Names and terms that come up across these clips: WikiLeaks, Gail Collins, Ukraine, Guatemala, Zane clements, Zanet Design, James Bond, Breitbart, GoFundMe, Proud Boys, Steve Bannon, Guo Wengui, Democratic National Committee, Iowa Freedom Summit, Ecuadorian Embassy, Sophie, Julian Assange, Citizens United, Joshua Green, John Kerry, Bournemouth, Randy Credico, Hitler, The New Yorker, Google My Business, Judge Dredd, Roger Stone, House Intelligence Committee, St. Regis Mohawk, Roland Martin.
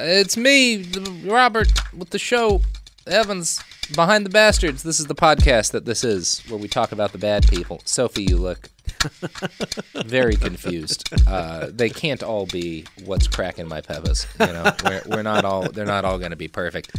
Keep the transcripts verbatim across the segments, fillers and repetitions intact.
It's me, Robert, with the show, Evans, Behind the Bastards. This is the podcast that this is, where we talk about the bad people. Sophie, you look very confused. Uh, they can't all be what's cracking my pebbles. You know, we're, we're not all, they're not all going to be perfect.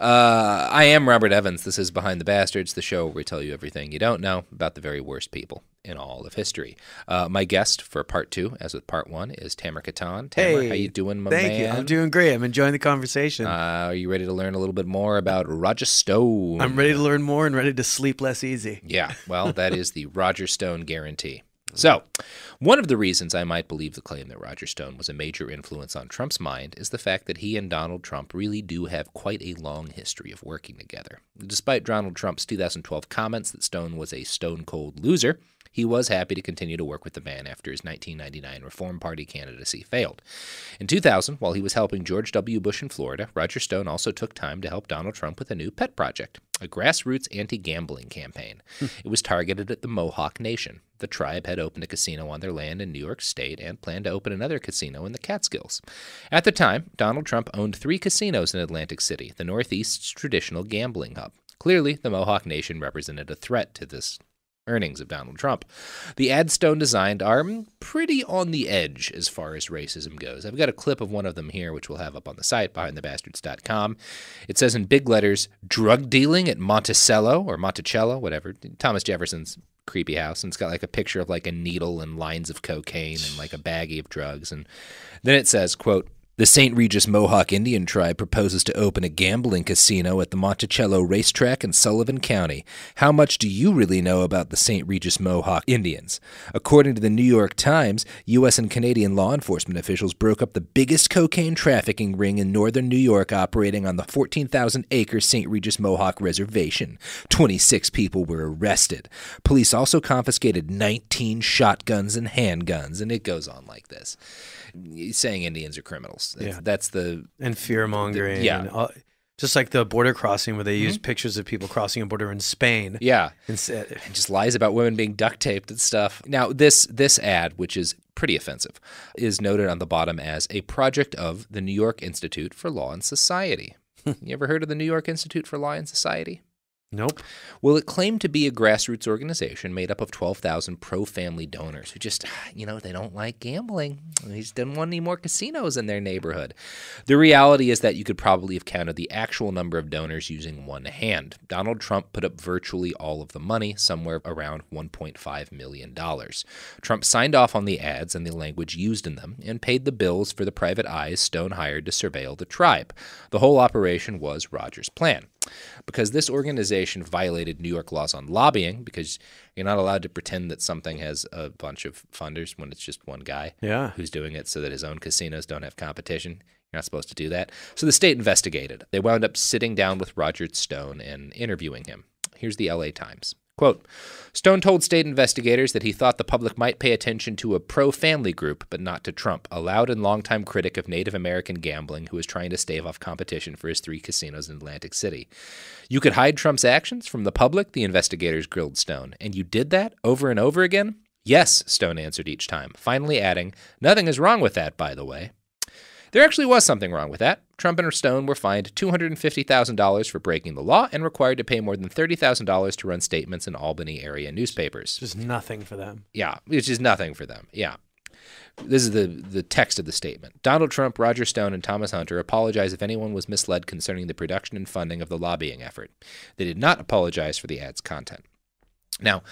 Uh, I am Robert Evans. This is Behind the Bastards, the show where we tell you everything you don't know about the very worst people in all of history. Uh, my guest for part two, as with part one, is Tamer Katan. Tamer, hey, how you doing, my thank man? Thank you. I'm doing great. I'm enjoying the conversation. Uh, are you ready to learn a little bit more about Roger Stone? I'm ready to learn more and ready to sleep less easy. Yeah, well, that is the Roger Stone guarantee. So, one of the reasons I might believe the claim that Roger Stone was a major influence on Trump's mind is the fact that he and Donald Trump really do have quite a long history of working together. Despite Donald Trump's two thousand twelve comments that Stone was a stone-cold loser, he was happy to continue to work with the man after his nineteen ninety-nine Reform Party candidacy failed. In two thousand, while he was helping George W. Bush in Florida, Roger Stone also took time to help Donald Trump with a new pet project, a grassroots anti-gambling campaign. It was targeted at the Mohawk Nation. The tribe had opened a casino on their land in New York State and planned to open another casino in the Catskills. At the time, Donald Trump owned three casinos in Atlantic City, the Northeast's traditional gambling hub. Clearly, the Mohawk Nation represented a threat to this earnings of Donald Trump. The ads Stone designed are pretty on the edge as far as racism goes. I've got a clip of one of them here, which we'll have up on the site, behind the bastards dot com. It says in big letters, drug dealing at Monticello, or Monticello, whatever, Thomas Jefferson's creepy house, and it's got like a picture of like a needle and lines of cocaine and like a baggie of drugs. And then it says, quote, the Saint Regis Mohawk Indian tribe proposes to open a gambling casino at the Monticello Racetrack in Sullivan County. How much do you really know about the Saint Regis Mohawk Indians? According to the New York Times, U S and Canadian law enforcement officials broke up the biggest cocaine trafficking ring in northern New York operating on the fourteen thousand acre Saint Regis Mohawk Reservation. twenty-six people were arrested. Police also confiscated nineteen shotguns and handguns, and it goes on like this. Saying Indians are criminals. That's, yeah. that's the... And fear-mongering. The, yeah. And all, just like the border crossing where they mm-hmm. use pictures of people crossing a border in Spain. Yeah. Instead. And just lies about women being duct-taped and stuff. Now, this this ad, which is pretty offensive, is noted on the bottom as a project of the New York Institute for Law and Society. You ever heard of the New York Institute for Law and Society? Nope. Well, it claimed to be a grassroots organization made up of twelve thousand pro-family donors who just, you know, they don't like gambling. They just didn't want any more casinos in their neighborhood. The reality is that you could probably have counted the actual number of donors using one hand. Donald Trump put up virtually all of the money, somewhere around one point five million dollars. Trump signed off on the ads and the language used in them and paid the bills for the private eyes Stone hired to surveil the tribe. The whole operation was Roger's plan. Because this organization violated New York laws on lobbying, because you're not allowed to pretend that something has a bunch of funders when it's just one guy yeah. who's doing it so that his own casinos don't have competition. You're not supposed to do that. So the state investigated. They wound up sitting down with Roger Stone and interviewing him. Here's the L A Times. Quote, Stone told state investigators that he thought the public might pay attention to a pro-family group, but not to Trump, a loud and longtime critic of Native American gambling who was trying to stave off competition for his three casinos in Atlantic City. You could hide Trump's actions from the public, the investigators grilled Stone. And you did that over and over again? Yes, Stone answered each time, finally adding, nothing is wrong with that, by the way. There actually was something wrong with that. Trump and Stone were fined two hundred fifty thousand dollars for breaking the law and required to pay more than thirty thousand dollars to run statements in Albany area newspapers. Just nothing for them. Yeah, it's just nothing for them. Yeah. This is the, the text of the statement. Donald Trump, Roger Stone, and Thomas Hunter apologize if anyone was misled concerning the production and funding of the lobbying effort. They did not apologize for the ad's content. Now,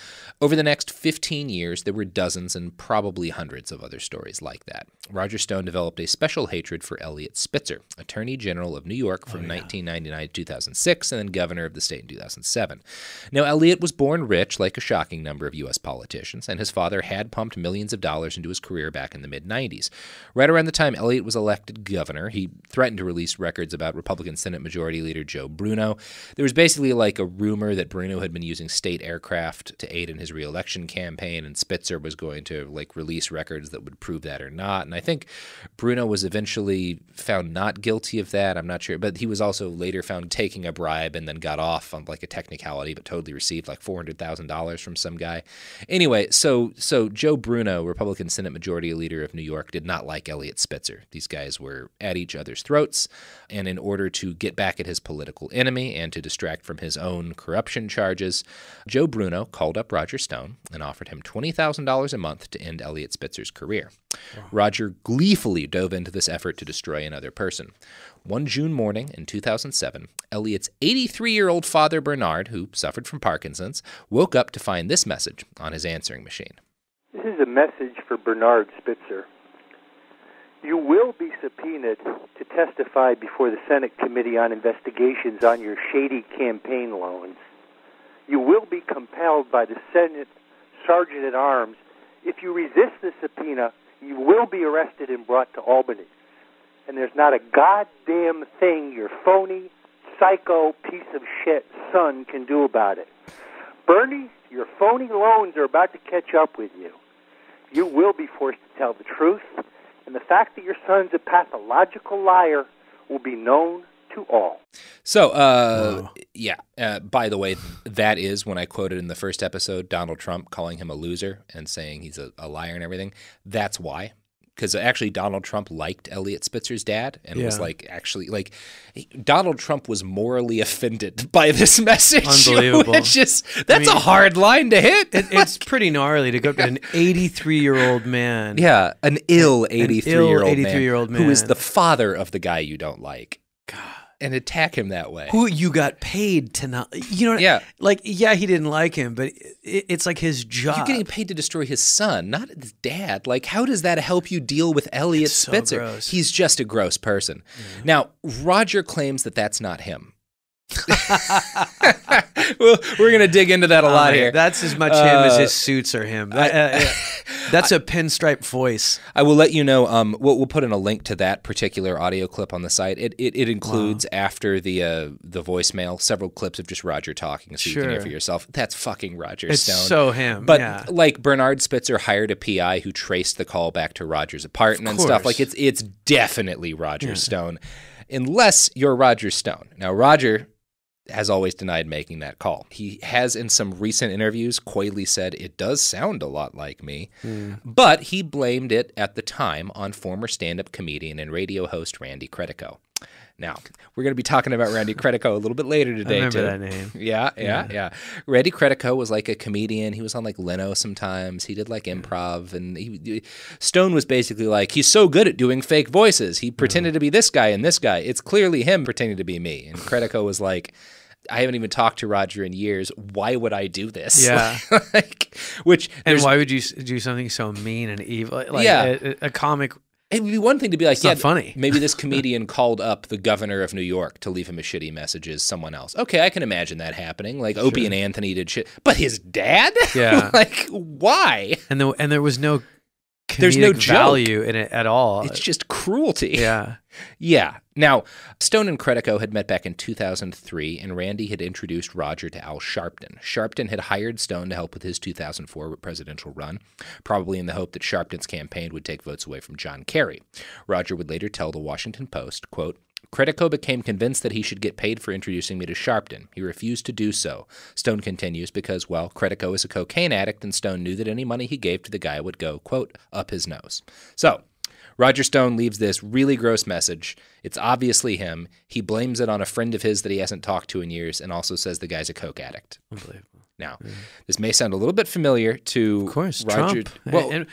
over the next fifteen years, there were dozens and probably hundreds of other stories like that. Roger Stone developed a special hatred for Eliot Spitzer, Attorney General of New York from oh, yeah. nineteen ninety-nine to two thousand six and then governor of the state in two thousand seven. Now, Eliot was born rich like a shocking number of U S politicians, and his father had pumped millions of dollars into his career back in the mid nineties. Right around the time Eliot was elected governor, he threatened to release records about Republican Senate Majority Leader Joe Bruno. There was basically like a rumor that Bruno had been using state aircraft left to aid in his reelection campaign, and Spitzer was going to like release records that would prove that or not. And I think Bruno was eventually found not guilty of that. I'm not sure, but he was also later found taking a bribe and then got off on like a technicality, but totally received like four hundred thousand dollars from some guy. Anyway, so so Joe Bruno, Republican Senate Majority Leader of New York, did not like Eliot Spitzer. These guys were at each other's throats, and in order to get back at his political enemy and to distract from his own corruption charges, Joe Bruno called up Roger Stone and offered him twenty thousand dollars a month to end Eliot Spitzer's career. Wow. Roger gleefully dove into this effort to destroy another person. One June morning in two thousand seven, Eliot's eighty-three-year-old father, Bernard, who suffered from Parkinson's, woke up to find this message on his answering machine. This is a message for Bernard Spitzer. You will be subpoenaed to testify before the Senate Committee on Investigations on your shady campaign loans. You will be compelled by the Senate Sergeant at Arms. If you resist the subpoena, you will be arrested and brought to Albany. And there's not a goddamn thing your phony, psycho, piece of shit son can do about it. Bernie, your phony loans are about to catch up with you. You will be forced to tell the truth, and the fact that your son's a pathological liar will be known to all. So, uh, wow. yeah, uh, by the way, that is when I quoted in the first episode Donald Trump calling him a loser and saying he's a, a liar and everything. That's why. Because actually Donald Trump liked Eliot Spitzer's dad and yeah. was like, actually, like, he, Donald Trump was morally offended by this message. Unbelievable. Which is, that's I mean, a hard line to hit. It, it's pretty gnarly to go up to an eighty-three-year-old man. Yeah, an ill eighty-three-year-old man, man who is the father of the guy you don't like. God. And attack him that way. Who you got paid to not, you know what yeah. I, like, yeah, he didn't like him, but it, it's like his job. You're getting paid to destroy his son, not his dad. Like, how does that help you deal with Eliot Spitzer? So gross. He's just a gross person. Mm. Now, Roger claims that that's not him. Well, we're going to dig into that a lot uh, here. That's as much uh, him as his suits are him. That, I, uh, yeah. That's I, a pinstripe voice. I will let you know, um, we'll, we'll put in a link to that particular audio clip on the site. It it, it includes, wow. after the uh, the voicemail, several clips of just Roger talking, so sure. you can hear for yourself. That's fucking Roger it's Stone. It's so him, But yeah. like Bernard Spitzer hired a P I who traced the call back to Roger's apartment and stuff. Like it's, it's definitely Roger yeah. Stone, unless you're Roger Stone. Now, Roger has always denied making that call. He has, in some recent interviews, coyly said, it does sound a lot like me, mm. but he blamed it at the time on former stand-up comedian and radio host Randy Credico. Now, we're going to be talking about Randy Credico a little bit later today. I remember too. that name. Yeah, yeah, yeah, yeah. Randy Credico was like a comedian. He was on like Leno sometimes. He did like improv. And he, Stone was basically like, he's so good at doing fake voices. He pretended mm. to be this guy and this guy. It's clearly him pretending to be me. And Credico was like, I haven't even talked to Roger in years. Why would I do this? Yeah. like, which and why would you do something so mean and evil? Like yeah. a, a comic. It would be one thing to be like, it's yeah, not funny. Maybe this comedian called up the governor of New York to leave him a shitty message as someone else. Okay, I can imagine that happening. Like sure. Opie and Anthony did shit, but his dad? Yeah. like, why? And the, and there was no comedic There's no value joke. in it at all. It's just cruelty. Yeah. Yeah. Now, Stone and Credico had met back in two thousand three, and Randy had introduced Roger to Al Sharpton. Sharpton had hired Stone to help with his two thousand four presidential run, probably in the hope that Sharpton's campaign would take votes away from John Kerry. Roger would later tell the Washington Post, quote, Credico became convinced that he should get paid for introducing me to Sharpton. He refused to do so. Stone continues because, well, Credico is a cocaine addict, and Stone knew that any money he gave to the guy would go, quote, up his nose. So Roger Stone leaves this really gross message. It's obviously him. He blames it on a friend of his that he hasn't talked to in years and also says the guy's a coke addict. Unbelievable. Now, mm-hmm. this may sound a little bit familiar to of course, Roger, Trump. Well, and,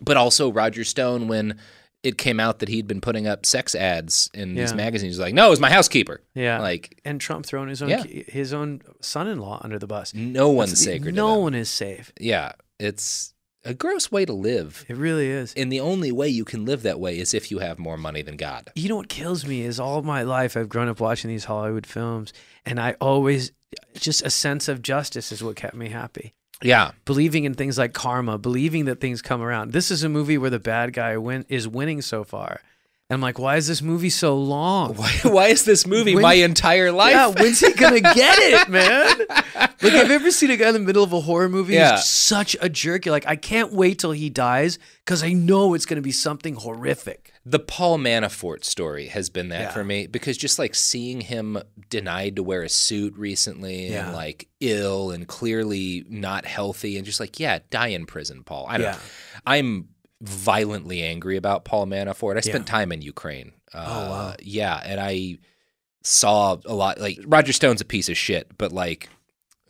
but also Roger Stone when it came out that he'd been putting up sex ads in yeah. these magazines. He's like, no, it was my housekeeper. Yeah. Like, and Trump throwing his own yeah. his own son-in-law under the bus. No one's That's, sacred. No one is safe. Yeah. It's a gross way to live. It really is. And the only way you can live that way is if you have more money than God. You know what kills me is all my life I've grown up watching these Hollywood films, and I always, just a sense of justice is what kept me happy. Yeah. Believing in things like karma, believing that things come around. This is a movie where the bad guy win, is winning so far. And I'm like, why is this movie so long? Why, why is this movie when, my entire life? Yeah, when's he gonna get it, man? Like, I've ever seen a guy in the middle of a horror movie yeah. who's such a jerk. You're like, I can't wait till he dies because I know it's gonna be something horrific. The Paul Manafort story has been that yeah. for me, because just like seeing him denied to wear a suit recently yeah. and like ill and clearly not healthy and just like, yeah, die in prison, Paul. I don't yeah. know. I'm violently angry about Paul Manafort. I spent yeah. time in Ukraine. Uh, oh, wow. Yeah, and I saw a lot. Like, Roger Stone's a piece of shit, but like,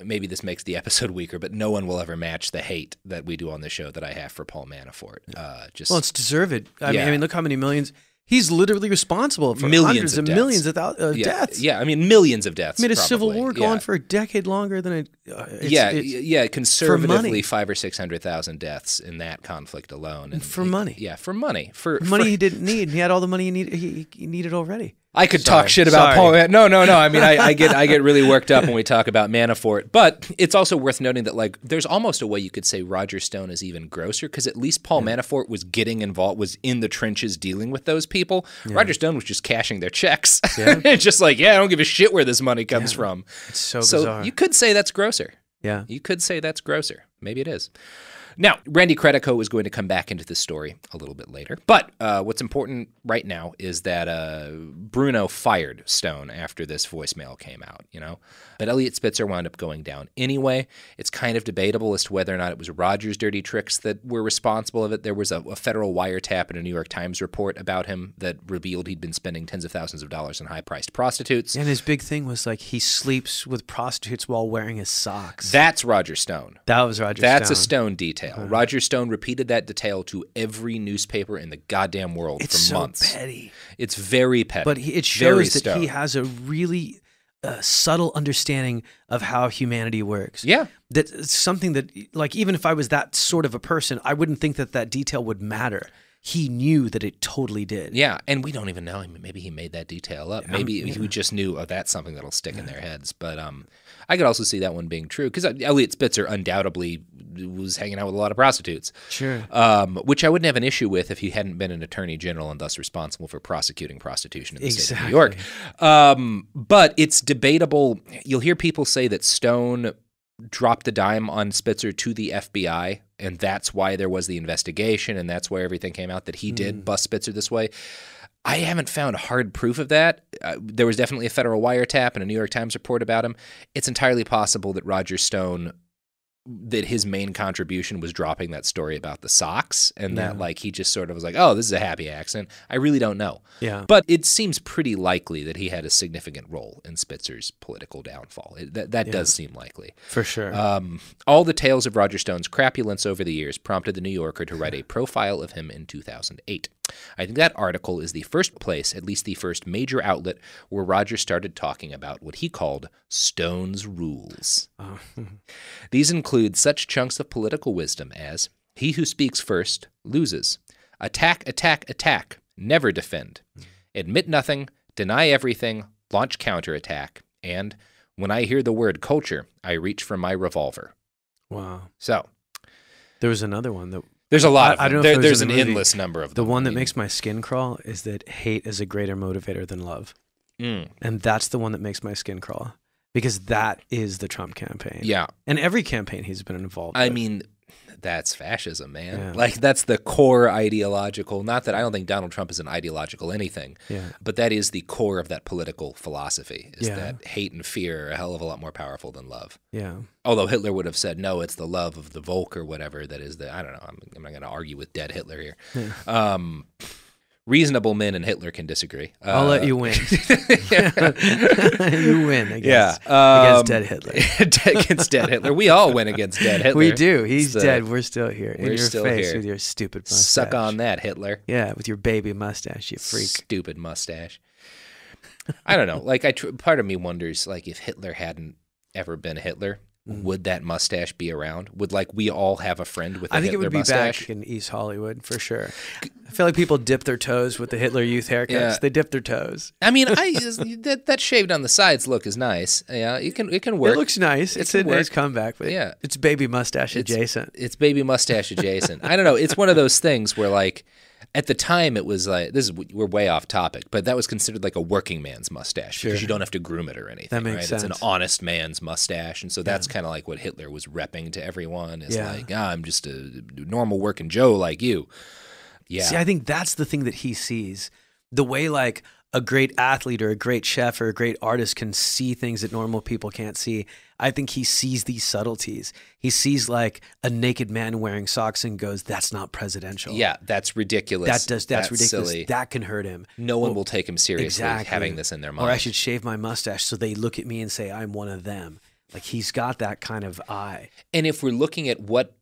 maybe this makes the episode weaker, but no one will ever match the hate that we do on this show that I have for Paul Manafort. Uh, just well, it's deserved. I, yeah. mean, I mean, look how many millions. He's literally responsible for millions hundreds of deaths. millions of uh, yeah. deaths. Yeah, I mean, millions of deaths. Made a probably. civil war yeah. going for a decade longer than it. Uh, it's, yeah, it's, yeah, conservatively five or six hundred thousand deaths in that conflict alone, and for he, money. Yeah, for money, for money for, he didn't need. He had all the money he needed. He, he needed already. I could Sorry. talk shit about Sorry. Paul. No, no, no. I mean, I, I get I get really worked up when we talk about Manafort, but it's also worth noting that like, there's almost a way you could say Roger Stone is even grosser, because at least Paul yeah. Manafort was getting involved, was in the trenches dealing with those people. people. Yeah. Roger Stone was just cashing their checks. Yeah. Just like, yeah, I don't give a shit where this money comes yeah. from. It's so, so bizarre. You could say that's grosser. Yeah. You could say that's grosser. Maybe it is. Now, Randy Credico is going to come back into this story a little bit later. But uh, what's important right now is that uh, Bruno fired Stone after this voicemail came out, you know? But Eliot Spitzer wound up going down anyway. It's kind of debatable as to whether or not it was Roger's dirty tricks that were responsible of it. There was a, a federal wiretap in a New York Times report about him that revealed he'd been spending tens of thousands of dollars on high-priced prostitutes. And his big thing was, like, he sleeps with prostitutes while wearing his socks. That's Roger Stone. That was Roger Stone. That's a Stone detail. Right. Roger Stone repeated that detail to every newspaper in the goddamn world it's for so months. It's so petty. It's very petty. But he, it shows that Stone. he has a really uh, subtle understanding of how humanity works. Yeah. That's something that, like, even if I was that sort of a person, I wouldn't think that that detail would matter. He knew that it totally did. Yeah, and we don't even know. Maybe he made that detail up. Maybe um, yeah. he just knew, oh, that's something that'll stick yeah. in their heads. But um, I could also see that one being true, because Eliot Spitzer undoubtedly was hanging out with a lot of prostitutes. Sure. Um, which I wouldn't have an issue with if he hadn't been an attorney general and thus responsible for prosecuting prostitution in the exactly. state of New York. Um, but it's debatable. You'll hear people say that Stone dropped the dime on Spitzer to the F B I, and that's why there was the investigation, and that's where everything came out, that he mm. did bust Spitzer this way. I haven't found hard proof of that. Uh, there was definitely a federal wiretap and a New York Times report about him. It's entirely possible that Roger Stone, that his main contribution was dropping that story about the socks, and yeah. that like he just sort of was like, oh, this is a happy accident. I really don't know. Yeah. But it seems pretty likely that he had a significant role in Spitzer's political downfall. It, that that yeah. does seem likely. For sure. Um, all the tales of Roger Stone's crapulence over the years prompted The New Yorker to write a profile of him in two thousand eight. I think that article is the first place, at least the first major outlet, where Roger started talking about what he called Stone's rules. Oh. These include such chunks of political wisdom as, he who speaks first loses. Attack, attack, attack. Never defend. Admit nothing. Deny everything. Launch counterattack. And when I hear the word culture, I reach for my revolver. Wow. So. There was another one that... There's a lot of I, I don't know there, if there's an movie. endless number of them. The one that makes my skin crawl is that hate is a greater motivator than love. Mm. And that's the one that makes my skin crawl, because that is the Trump campaign. Yeah. And every campaign he's been involved in. I with. mean, that's fascism, man. Yeah. Like, that's the core ideological, not that I don't think Donald Trump is an ideological anything, yeah. but that is the core of that political philosophy, is yeah. that hate and fear are a hell of a lot more powerful than love. Yeah. Although Hitler would have said, no, it's the love of the Volk or whatever that is the, I don't know, I'm, I'm not going to argue with dead Hitler here. Yeah. Um, reasonable men and Hitler can disagree. Uh, I'll let you win. You win against, yeah. um, against dead Hitler. Against dead Hitler. We all win against dead Hitler. We do. He's so, dead. We're still here. We're in your still face here. With your stupid mustache. Suck on that, Hitler. Yeah, with your baby mustache, you freak. Stupid mustache. I don't know. Like, I tr part of me wonders, like, if Hitler hadn't ever been Hitler, would that mustache be around? Would, like, we all have a friend with a Hitler mustache? I think it would be mustache? back in East Hollywood, for sure. I feel like people dip their toes with the Hitler Youth haircuts. Yeah. They dip their toes. I mean, I, that, that shaved on the sides look is nice. Yeah, it can, it can work. It looks nice. It it's a work. nice comeback. But yeah. It's baby mustache adjacent. It's, it's baby mustache adjacent. I don't know. It's one of those things where, like, At the time, it was like, this is, we're way off topic, but that was considered like a working man's mustache sure. because you don't have to groom it or anything. That makes right? sense. It's an honest man's mustache. And so that's yeah. kind of like what Hitler was repping to everyone is yeah. like, ah, I'm just a normal working Joe like you. Yeah. See, I think that's the thing that he sees. The way like a great athlete or a great chef or a great artist can see things that normal people can't see. I think he sees these subtleties. He sees like a naked man wearing socks and goes, that's not presidential. Yeah, that's ridiculous. That does, that's, that's ridiculous. Silly. That can hurt him. No one well, will take him seriously exactly. having this in their mind. Or I should shave my mustache so they look at me and say, I'm one of them. Like he's got that kind of eye. And if we're looking at what,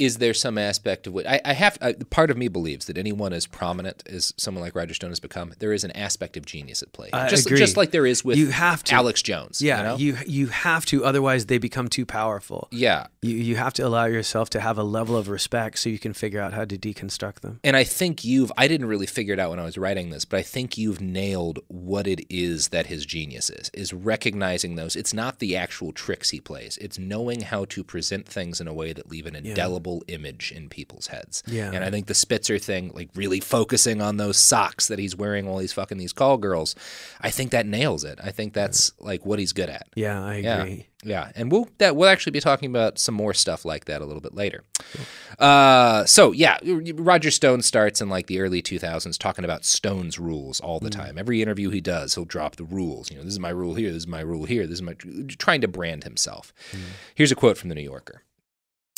is there some aspect of what I, I have? I, part of me believes that anyone as prominent as someone like Roger Stone has become, there is an aspect of genius at play. I just, agree. Just like there is with you have to, Alex Jones. Yeah, you know? you you have to, otherwise they become too powerful. Yeah, you you have to allow yourself to have a level of respect so you can figure out how to deconstruct them. And I think you've I didn't really figure it out when I was writing this, but I think you've nailed what it is that his genius is. Is recognizing those. It's not the actual tricks he plays. It's knowing how to present things in a way that leave an indelible. Yeah. image in people's heads. Yeah. And I think the Spitzer thing, like really focusing on those socks that he's wearing while he's fucking these call girls, I think that nails it. I think that's like what he's good at. Yeah, I agree. Yeah, yeah. And we'll, that, we'll actually be talking about some more stuff like that a little bit later. Cool. Uh, so yeah, Roger Stone starts in like the early two thousands talking about Stone's rules all the mm. time. Every interview he does, he'll drop the rules. You know, this is my rule here, this is my rule here, this is my, trying to brand himself. Mm. Here's a quote from The New Yorker.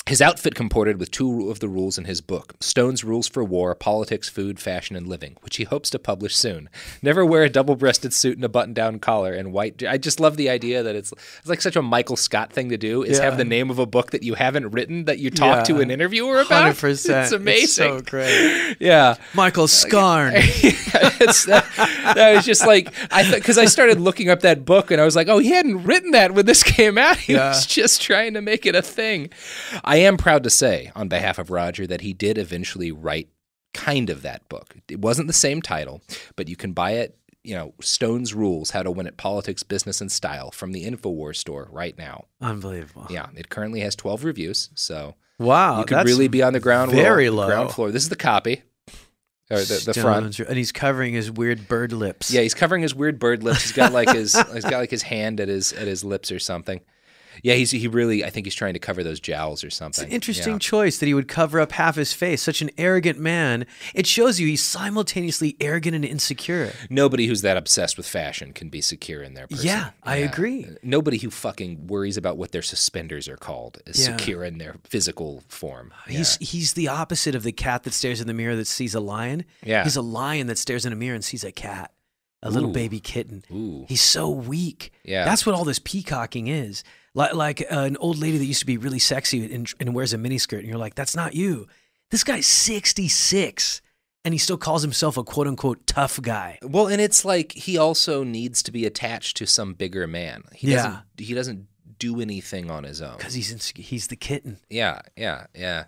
His outfit comported with two of the rules in his book, Stone's Rules for War, Politics, Food, Fashion, and Living, which he hopes to publish soon. Never wear a double-breasted suit and a button-down collar and white... I just love the idea that it's, it's like such a Michael Scott thing to do, is yeah. have the name of a book that you haven't written that you talk yeah. to an interviewer about. one hundred percent. It's amazing. It's so great. Yeah. Michael Scarn. It's, that, that was just like... I Because I started looking up that book and I was like, oh, he hadn't written that when this came out. He yeah. was just trying to make it a thing. I I am proud to say, on behalf of Roger, that he did eventually write kind of that book. It wasn't the same title, but you can buy it, you know, Stone's Rules, How to Win at Politics, Business, and Style from the Infowars store right now. Unbelievable. Yeah. It currently has twelve reviews, so wow, you could really be on the ground, very roll, low. ground floor. This is the copy. Or the, the front, and he's covering his weird bird lips. Yeah, he's covering his weird bird lips. He's got like his, he's got like his hand at his at his lips or something. Yeah, he's, he really, I think he's trying to cover those jowls or something. It's an interesting yeah. choice that he would cover up half his face. Such an arrogant man. It shows you he's simultaneously arrogant and insecure. Nobody who's that obsessed with fashion can be secure in their person. Yeah, yeah. I agree. Nobody who fucking worries about what their suspenders are called is yeah. secure in their physical form. Yeah. He's, he's the opposite of the cat that stares in the mirror that sees a lion. Yeah. He's a lion that stares in a mirror and sees a cat. A little Ooh. baby kitten. Ooh. He's so weak. Yeah. That's what all this peacocking is. Like, like uh, an old lady that used to be really sexy and, and wears a miniskirt, and you're like, that's not you. This guy's sixty-six, and he still calls himself a quote-unquote tough guy. Well, and it's like he also needs to be attached to some bigger man. He yeah. doesn't, he doesn't do anything on his own. Because he's, in, he's the kitten. Yeah, yeah, yeah.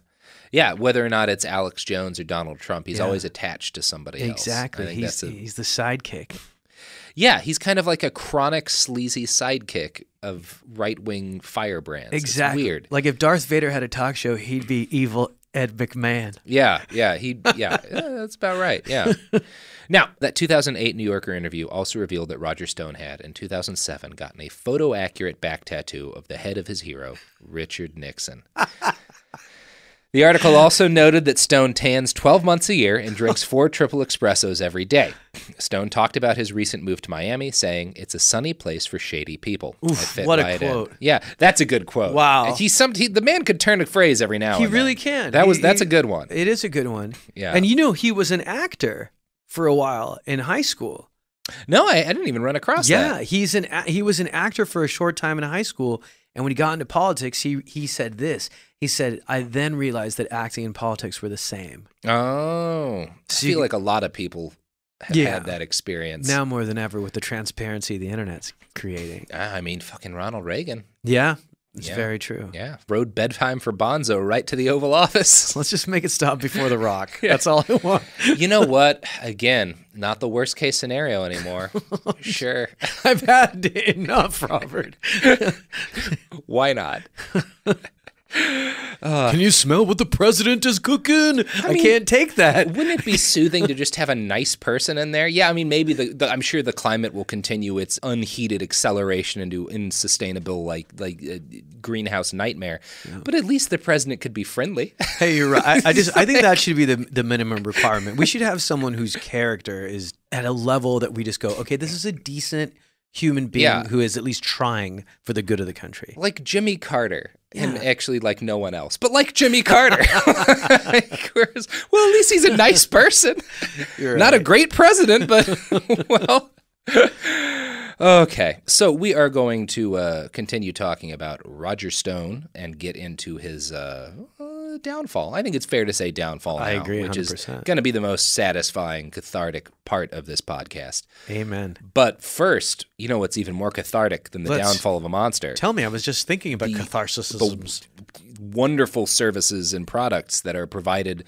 Yeah, whether or not it's Alex Jones or Donald Trump, he's yeah. always attached to somebody else. Exactly. He's, a, he's the sidekick. Yeah, he's kind of like a chronic sleazy sidekick of right-wing firebrands. Exactly. It's weird. Like if Darth Vader had a talk show, he'd be evil Ed McMahon. Yeah, yeah, he, yeah, yeah, that's about right, yeah. Now, that two thousand eight New Yorker interview also revealed that Roger Stone had, in two thousand seven, gotten a photo-accurate back tattoo of the head of his hero, Richard Nixon. The article also noted that Stone tans twelve months a year and drinks four triple espressos every day. Stone talked about his recent move to Miami, saying, it's a sunny place for shady people. Oof, what a quote. In. Yeah, that's a good quote. Wow. He, some, he, the man could turn a phrase every now he and really then. Can. That he, was, that's he, a good one. It is a good one. Yeah. And you know, he was an actor for a while in high school. No, I, I didn't even run across yeah, that. Yeah, he's an, he was an actor for a short time in high school. And when he got into politics, he he said this. He said, I then realized that acting and politics were the same. Oh. So I feel you, like a lot of people have yeah, had that experience. Now more than ever with the transparency the internet's creating. I mean, fucking Ronald Reagan. Yeah, it's yeah. very true. Yeah, rode bedtime for Bonzo right to the Oval Office. Let's just make it stop before The Rock. yeah. That's all I want. You know what? Again, not the worst case scenario anymore. Sure. I've had enough, Robert. Why not? Uh, Can you smell what the president is cooking? I, I mean, can't take that. Wouldn't it be soothing to just have a nice person in there? Yeah, I mean, maybe the, the I'm sure the climate will continue its unheated acceleration into unsustainable like like uh, greenhouse nightmare. Yeah. But at least the president could be friendly. Hey, you're right. I, I just I think that should be the the minimum requirement. We should have someone whose character is at a level that we just go, okay, this is a decent human being yeah. who is at least trying for the good of the country. Like Jimmy Carter. Yeah. And actually, like no one else, but like Jimmy Carter. Like, well, at least he's a nice person. You're Not right. a great president, but well. Okay, so we are going to uh, continue talking about Roger Stone and get into his uh, uh, downfall. I think it's fair to say downfall. I now, agree, one hundred percent. Which is going to be the most satisfying, cathartic part of this podcast. Amen. But first, you know what's even more cathartic than the Let's, downfall of a monster? Tell me, I was just thinking about catharsisisms. Wonderful services and products that are provided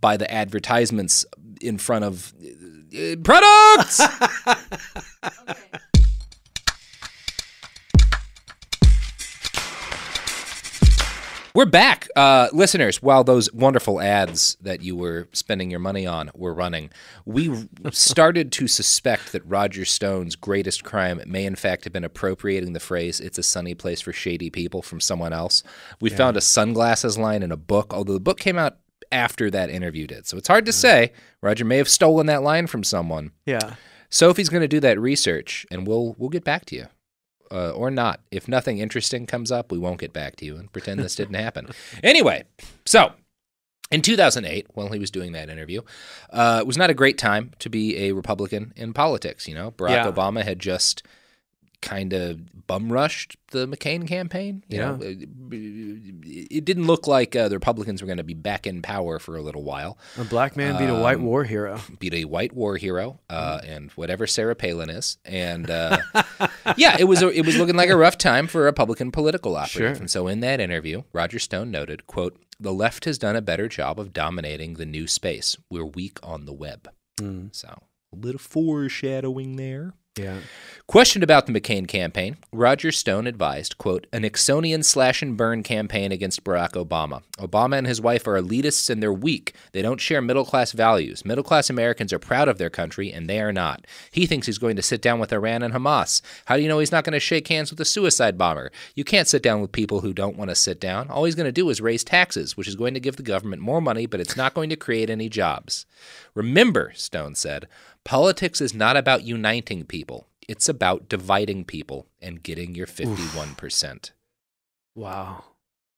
by the advertisements in front of uh, products. Okay. We're back. Uh, listeners, while those wonderful ads that you were spending your money on were running, we started to suspect that Roger Stone's greatest crime may in fact have been appropriating the phrase, "It's a sunny place for shady people," from someone else. We yeah. found a sunglasses line in a book, although the book came out after that interview did. So it's hard to say. Roger may have stolen that line from someone. Yeah. Sophie's going to do that research, and we'll we'll get back to you. Uh, or not. If nothing interesting comes up, we won't get back to you and pretend this didn't happen. Anyway, so in two thousand eight, while he was doing that interview, uh, it was not a great time to be a Republican in politics. You know, Barack yeah. Obama had just kind of bum-rushed the McCain campaign. You yeah. know, it, it didn't look like uh, the Republicans were going to be back in power for a little while. A black man um, beat a white war hero. Beat a white war hero, uh, and whatever Sarah Palin is. And uh, yeah, it was a, it was looking like a rough time for a Republican political operative. Sure. And so in that interview, Roger Stone noted, quote, "The left has done a better job of dominating the new space. We're weak on the web." Mm. So a little foreshadowing there. Yeah. Questioned about the McCain campaign, Roger Stone advised, quote, "An Nixonian slash and burn campaign against Barack Obama. Obama and his wife are elitists and they're weak. They don't share middle class values. Middle class Americans are proud of their country and they are not. He thinks he's going to sit down with Iran and Hamas. How do you know he's not going to shake hands with a suicide bomber? You can't sit down with people who don't want to sit down. All he's going to do is raise taxes, which is going to give the government more money, but it's not going to create any jobs. Remember," Stone said, "politics is not about uniting people. It's about dividing people and getting your fifty-one percent. Wow.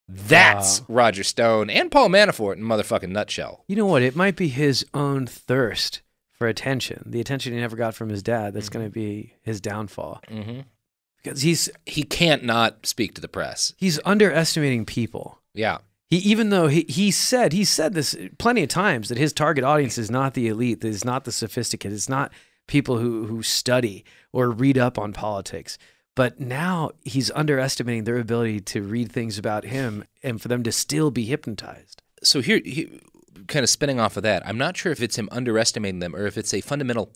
That's wow. Roger Stone and Paul Manafort in motherfucking nutshell. You know what? It might be his own thirst for attention, the attention he never got from his dad, that's mm-hmm. going to be his downfall. Mm-hmm. Because he's he can't not speak to the press. He's underestimating people. Yeah. He, even though he, he said, he said this plenty of times, that his target audience is not the elite, that is not the sophisticated, it's not people who, who study or read up on politics. But now he's underestimating their ability to read things about him and for them to still be hypnotized. So here, he, kind of spinning off of that, I'm not sure if it's him underestimating them or if it's a fundamental,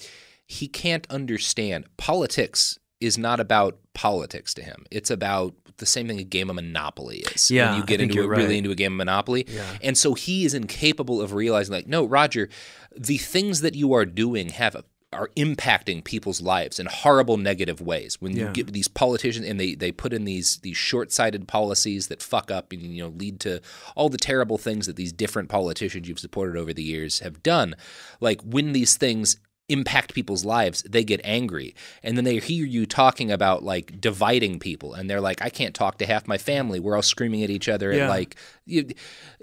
he can't understand. Politics is not about politics to him. It's about the same thing a game of Monopoly is. Yeah, when you get into a, right. really into a game of Monopoly. Yeah. And so he is incapable of realizing, like, no, Roger, the things that you are doing have a, are impacting people's lives in horrible negative ways. When yeah. you give these politicians and they, they put in these these short-sighted policies that fuck up and, you know, lead to all the terrible things that these different politicians you've supported over the years have done. Like, when these things impact people's lives, they get angry. And then they hear you talking about, like, dividing people. And they're like, I can't talk to half my family. We're all screaming at each other. Yeah. And, like, you,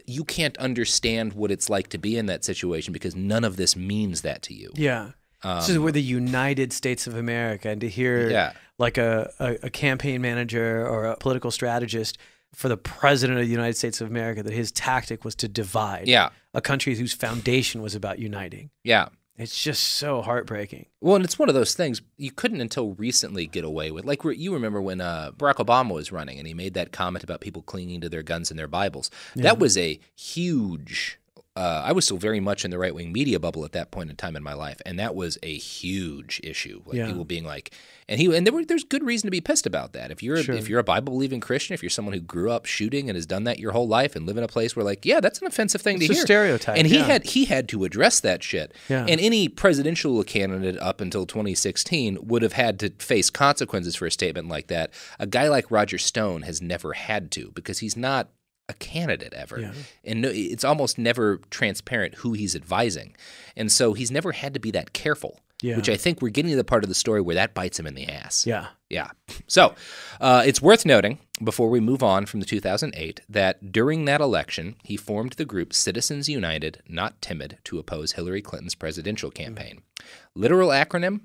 you can't understand what it's like to be in that situation because none of this means that to you. Yeah. Um, this is where the United States of America, and to hear, yeah. like, a, a, a campaign manager or a political strategist for the president of the United States of America, that his tactic was to divide yeah. a country whose foundation was about uniting. Yeah. It's just so heartbreaking. Well, and it's one of those things you couldn't until recently get away with. Like, you remember when uh, Barack Obama was running and he made that comment about people clinging to their guns and their Bibles. Yeah. That was a huge uh, I was still very much in the right-wing media bubble at that point in time in my life, and that was a huge issue. Like, yeah. People being like, and he, and there were, there's good reason to be pissed about that. If you're, sure. if you're a Bible-believing Christian, if you're someone who grew up shooting and has done that your whole life and live in a place where, like, yeah, that's an offensive thing it's to hear. Stereotype. And he yeah. had he had to address that shit. Yeah. And any presidential candidate up until twenty sixteen would have had to face consequences for a statement like that. A guy like Roger Stone has never had to, because he's not a candidate ever. Yeah. And no, it's almost never transparent who he's advising. And so he's never had to be that careful, yeah. which I think we're getting to the part of the story where that bites him in the ass. Yeah. Yeah. So uh, it's worth noting, before we move on from the two thousand eight, that during that election, he formed the group Citizens United, Not Timid, to oppose Hillary Clinton's presidential campaign. Mm. Literal acronym,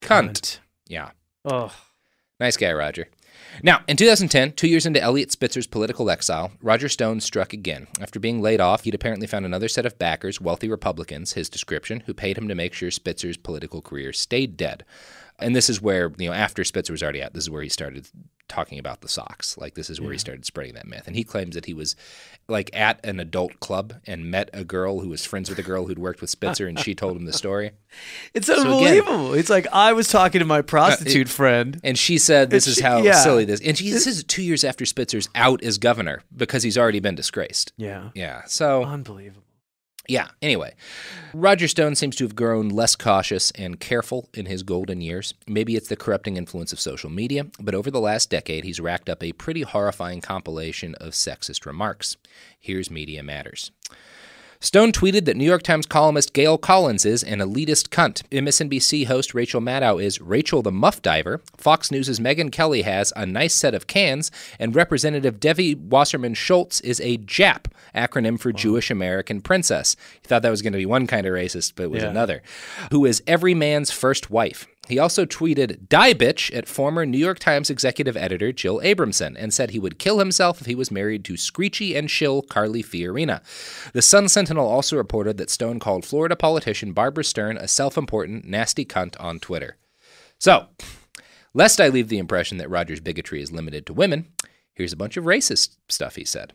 cunt. cunt. Yeah. Oh. Nice guy, Roger. Now, in two thousand ten, two years into Eliot Spitzer's political exile, Roger Stone struck again. After being laid off, he'd apparently found another set of backers, wealthy Republicans, his description, who paid him to make sure Spitzer's political career stayed dead. And this is where, you know, after Spitzer was already out, this is where he started talking about the socks. Like, this is where yeah. he started spreading that myth. And he claims that he was, like, at an adult club and met a girl who was friends with a girl who'd worked with Spitzer, and she told him the story. It's so unbelievable. Again, it's like, I was talking to my prostitute uh, it, friend. And she said, this is how yeah. silly this is. And she, this is two years after Spitzer's out as governor, because he's already been disgraced. Yeah. Yeah. So. Unbelievable. Yeah, anyway, Roger Stone seems to have grown less cautious and careful in his golden years. Maybe it's the corrupting influence of social media, but over the last decade, he's racked up a pretty horrifying compilation of sexist remarks. Here's Media Matters. Stone tweeted that New York Times columnist Gail Collins is an elitist cunt. M S N B C host Rachel Maddow is Rachel the Muff Diver. Fox News' Megyn Kelly has a nice set of cans. And Representative Debbie Wasserman Schultz is a JAP, acronym for wow. Jewish American Princess. He thought that was going to be one kind of racist, but it was yeah. another. Who is every man's first wife. He also tweeted, die bitch, at former New York Times executive editor Jill Abramson, and said he would kill himself if he was married to screechy and shill Carly Fiorina. The Sun Sentinel also reported that Stone called Florida politician Barbara Stern a self-important, nasty cunt on Twitter. So, lest I leave the impression that Roger's bigotry is limited to women, here's a bunch of racist stuff he said.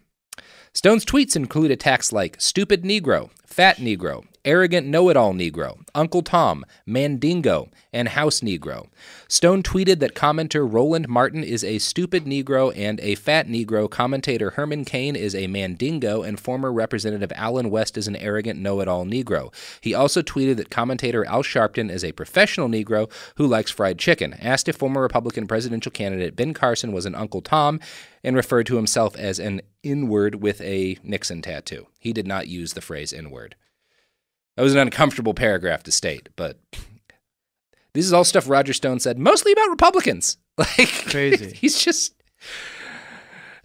Stone's tweets include attacks like stupid Negro, fat Negro, arrogant know-it-all Negro, Uncle Tom, Mandingo, and House Negro. Stone tweeted that commenter Roland Martin is a stupid Negro and a fat Negro, commentator Herman Cain is a Mandingo, and former Representative Allen West is an arrogant know-it-all Negro. He also tweeted that commentator Al Sharpton is a professional Negro who likes fried chicken, asked if former Republican presidential candidate Ben Carson was an Uncle Tom, and referred to himself as an N-word with a Nixon tattoo. He did not use the phrase N-word. That was an uncomfortable paragraph to state, but this is all stuff Roger Stone said, mostly about Republicans. Like, crazy. He's just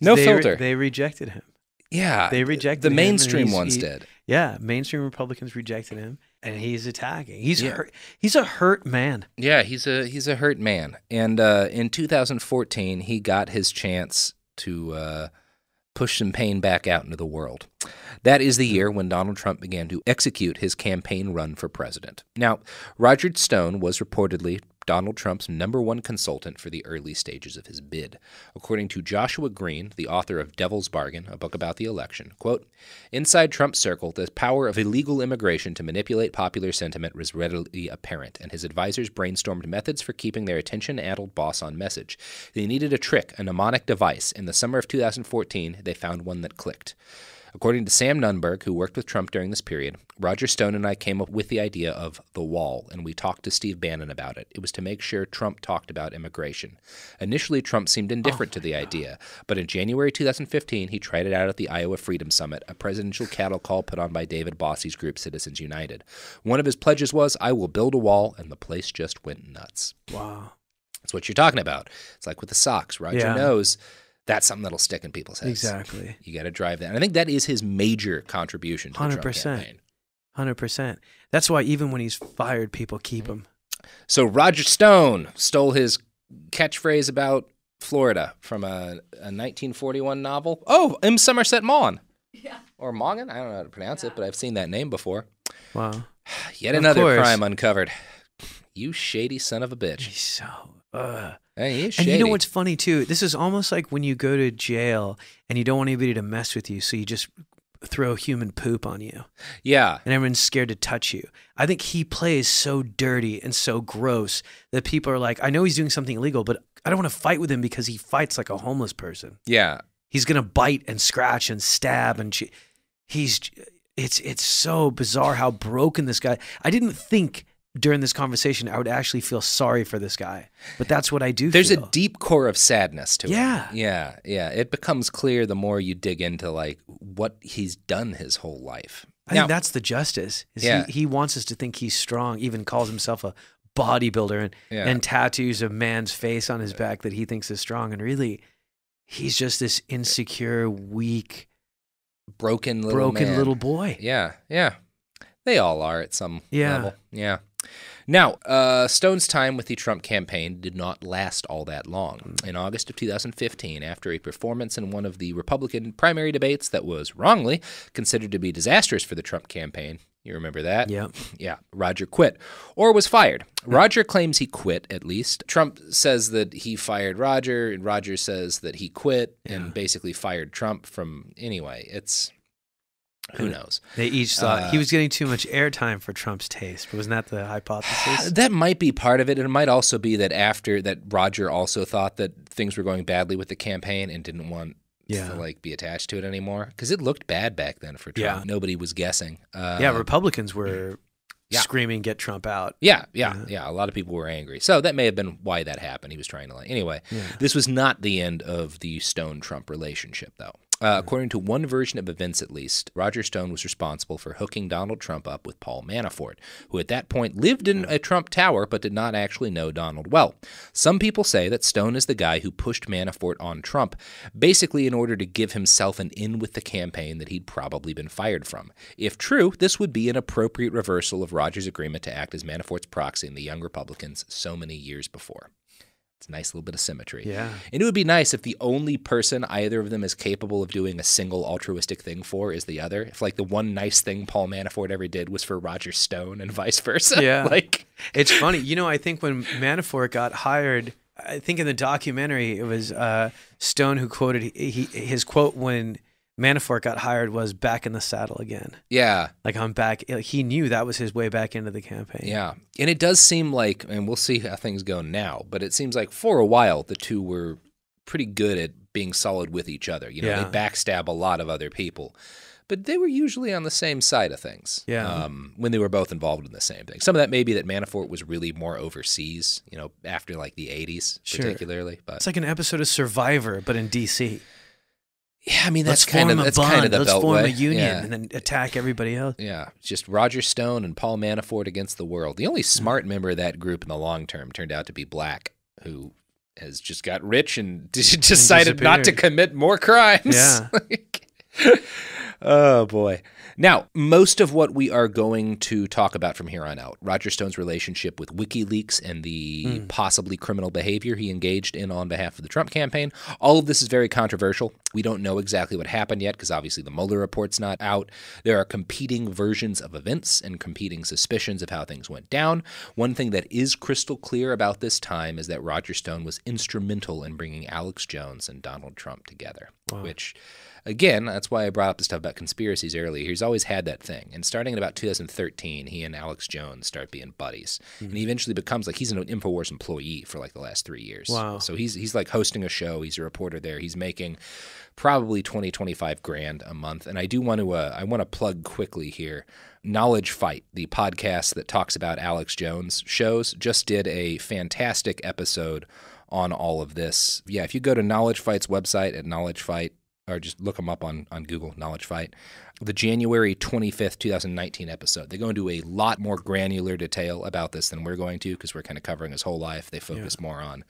no they filter. Re they rejected him. Yeah. They rejected the him. The mainstream ones he, did. Yeah. Mainstream Republicans rejected him, and he's attacking. He's yeah. hurt. He's a hurt man. Yeah. He's a, he's a hurt man. And uh, in two thousand fourteen, he got his chance to uh, push some pain back out into the world. That is the year when Donald Trump began to execute his campaign run for president. Now, Roger Stone was reportedly Donald Trump's number one consultant for the early stages of his bid. According to Joshua Green, the author of Devil's Bargain, a book about the election, quote, inside Trump's circle, the power of illegal immigration to manipulate popular sentiment was readily apparent, and his advisors brainstormed methods for keeping their attention-addled boss on message. They needed a trick, a mnemonic device. In the summer of two thousand fourteen, they found one that clicked. According to Sam Nunberg, who worked with Trump during this period, Roger Stone and I came up with the idea of the wall, and we talked to Steve Bannon about it. It was to make sure Trump talked about immigration. Initially, Trump seemed indifferent oh to the God. idea, but in January two thousand fifteen, he tried it out at the Iowa Freedom Summit, a presidential cattle call put on by David Bossy's group Citizens United. One of his pledges was, I will build a wall, and the place just went nuts. Wow. That's what you're talking about. It's like with the socks. Roger yeah. knows. That's something that'll stick in people's heads. Exactly. You got to drive that. And I think that is his major contribution to the Trump campaign. one hundred percent. That's why even when he's fired, people keep him. So Roger Stone stole his catchphrase about Florida from a, a nineteen forty-one novel. Oh, M. Somerset Maugham. Yeah. Or Maugham? I don't know how to pronounce yeah. it, but I've seen that name before. Wow. Yet another crime uncovered. You shady son of a bitch. He's so... Uh. Hey, and you know what's funny too? This is almost like when you go to jail and you don't want anybody to mess with you, so you just throw human poop on you. Yeah. And everyone's scared to touch you. I think he plays so dirty and so gross that people are like, I know he's doing something illegal, but I don't want to fight with him because he fights like a homeless person. Yeah. He's going to bite and scratch and stab and he's, it's, it's so bizarre how broken this guy, I didn't think during this conversation I would actually feel sorry for this guy, but that's what I do There's feel. There's a deep core of sadness to yeah. it. Yeah. Yeah. Yeah. It becomes clear the more you dig into like what he's done his whole life. I now, think that's the justice. Is yeah. he, he wants us to think he's strong, even calls himself a bodybuilder and, yeah. and tattoos a man's face on his back that he thinks is strong. And really, he's just this insecure, weak, broken little broken man. little boy. Yeah, yeah. They all are at some yeah. level. Yeah. Now, uh, Stone's time with the Trump campaign did not last all that long. In August of two thousand fifteen, after a performance in one of the Republican primary debates that was wrongly considered to be disastrous for the Trump campaign, you remember that? Yeah. Yeah. Roger quit or was fired. Roger claims he quit, at least. Trump says that he fired Roger, and Roger says that he quit yeah. and basically fired Trump from anyway. It's who knows? They each thought uh, he was getting too much airtime for Trump's taste. Wasn't that the hypothesis? That might be part of it. And it might also be that after that, Roger also thought that things were going badly with the campaign and didn't want Yeah. to like be attached to it anymore, because it looked bad back then for Trump. Yeah. Nobody was guessing. Uh, yeah, Republicans were yeah. screaming, "Get Trump out!" Yeah, yeah, yeah, yeah. A lot of people were angry, so that may have been why that happened. He was trying to like anyway. Yeah. This was not the end of the Stone-Trump relationship, though. Uh, according to one version of events, at least, Roger Stone was responsible for hooking Donald Trump up with Paul Manafort, who at that point lived in a Trump tower but did not actually know Donald well. Some people say that Stone is the guy who pushed Manafort on Trump, basically in order to give himself an in with the campaign that he'd probably been fired from. If true, this would be an appropriate reversal of Roger's agreement to act as Manafort's proxy in the Young Republicans so many years before. Nice little bit of symmetry. Yeah. And it would be nice if the only person either of them is capable of doing a single altruistic thing for is the other. If like the one nice thing Paul Manafort ever did was for Roger Stone and vice versa. Yeah. Like it's funny. You know, I think when Manafort got hired, I think in the documentary it was uh, Stone who quoted he, his quote when Manafort got hired was "back in the saddle again." Yeah. Like I'm back. He knew that was his way back into the campaign. Yeah. And it does seem like, and we'll see how things go now, but it seems like for a while the two were pretty good at being solid with each other. You know, yeah. they backstab a lot of other people. But they were usually on the same side of things yeah. um, when they were both involved in the same thing. Some of that may be that Manafort was really more overseas, you know, after like the eighties sure. particularly. But it's like an episode of Survivor, but in D C Yeah, I mean, that's kind of that's kind of the beltway. Let's form a union yeah. and then attack everybody else. Yeah, just Roger Stone and Paul Manafort against the world. The only smart member of that group in the long term turned out to be Black, who has just got rich and decided not to commit more crimes. Yeah. like, oh, boy. Now, most of what we are going to talk about from here on out, Roger Stone's relationship with WikiLeaks and the mm. possibly criminal behavior he engaged in on behalf of the Trump campaign, all of this is very controversial. We don't know exactly what happened yet because obviously the Mueller report's not out. There are competing versions of events and competing suspicions of how things went down. One thing that is crystal clear about this time is that Roger Stone was instrumental in bringing Alex Jones and Donald Trump together, wow. which... Again, that's why I brought up the stuff about conspiracies earlier. He's always had that thing. And starting in about two thousand thirteen, he and Alex Jones start being buddies. Mm-hmm. And he eventually becomes like he's an Infowars employee for like the last three years. Wow. So he's he's like hosting a show. He's a reporter there. He's making probably twenty, twenty-five grand a month. And I do want to uh, I want to plug quickly here. Knowledge Fight, the podcast that talks about Alex Jones shows, just did a fantastic episode on all of this. Yeah, if you go to Knowledge Fight's website at Knowledge Fight, or just look them up on, on Google, Knowledge Fight, the January twenty-fifth, two thousand nineteen episode. They go into a lot more granular detail about this than we're going to because we're kind of covering his whole life. They focus yeah. more on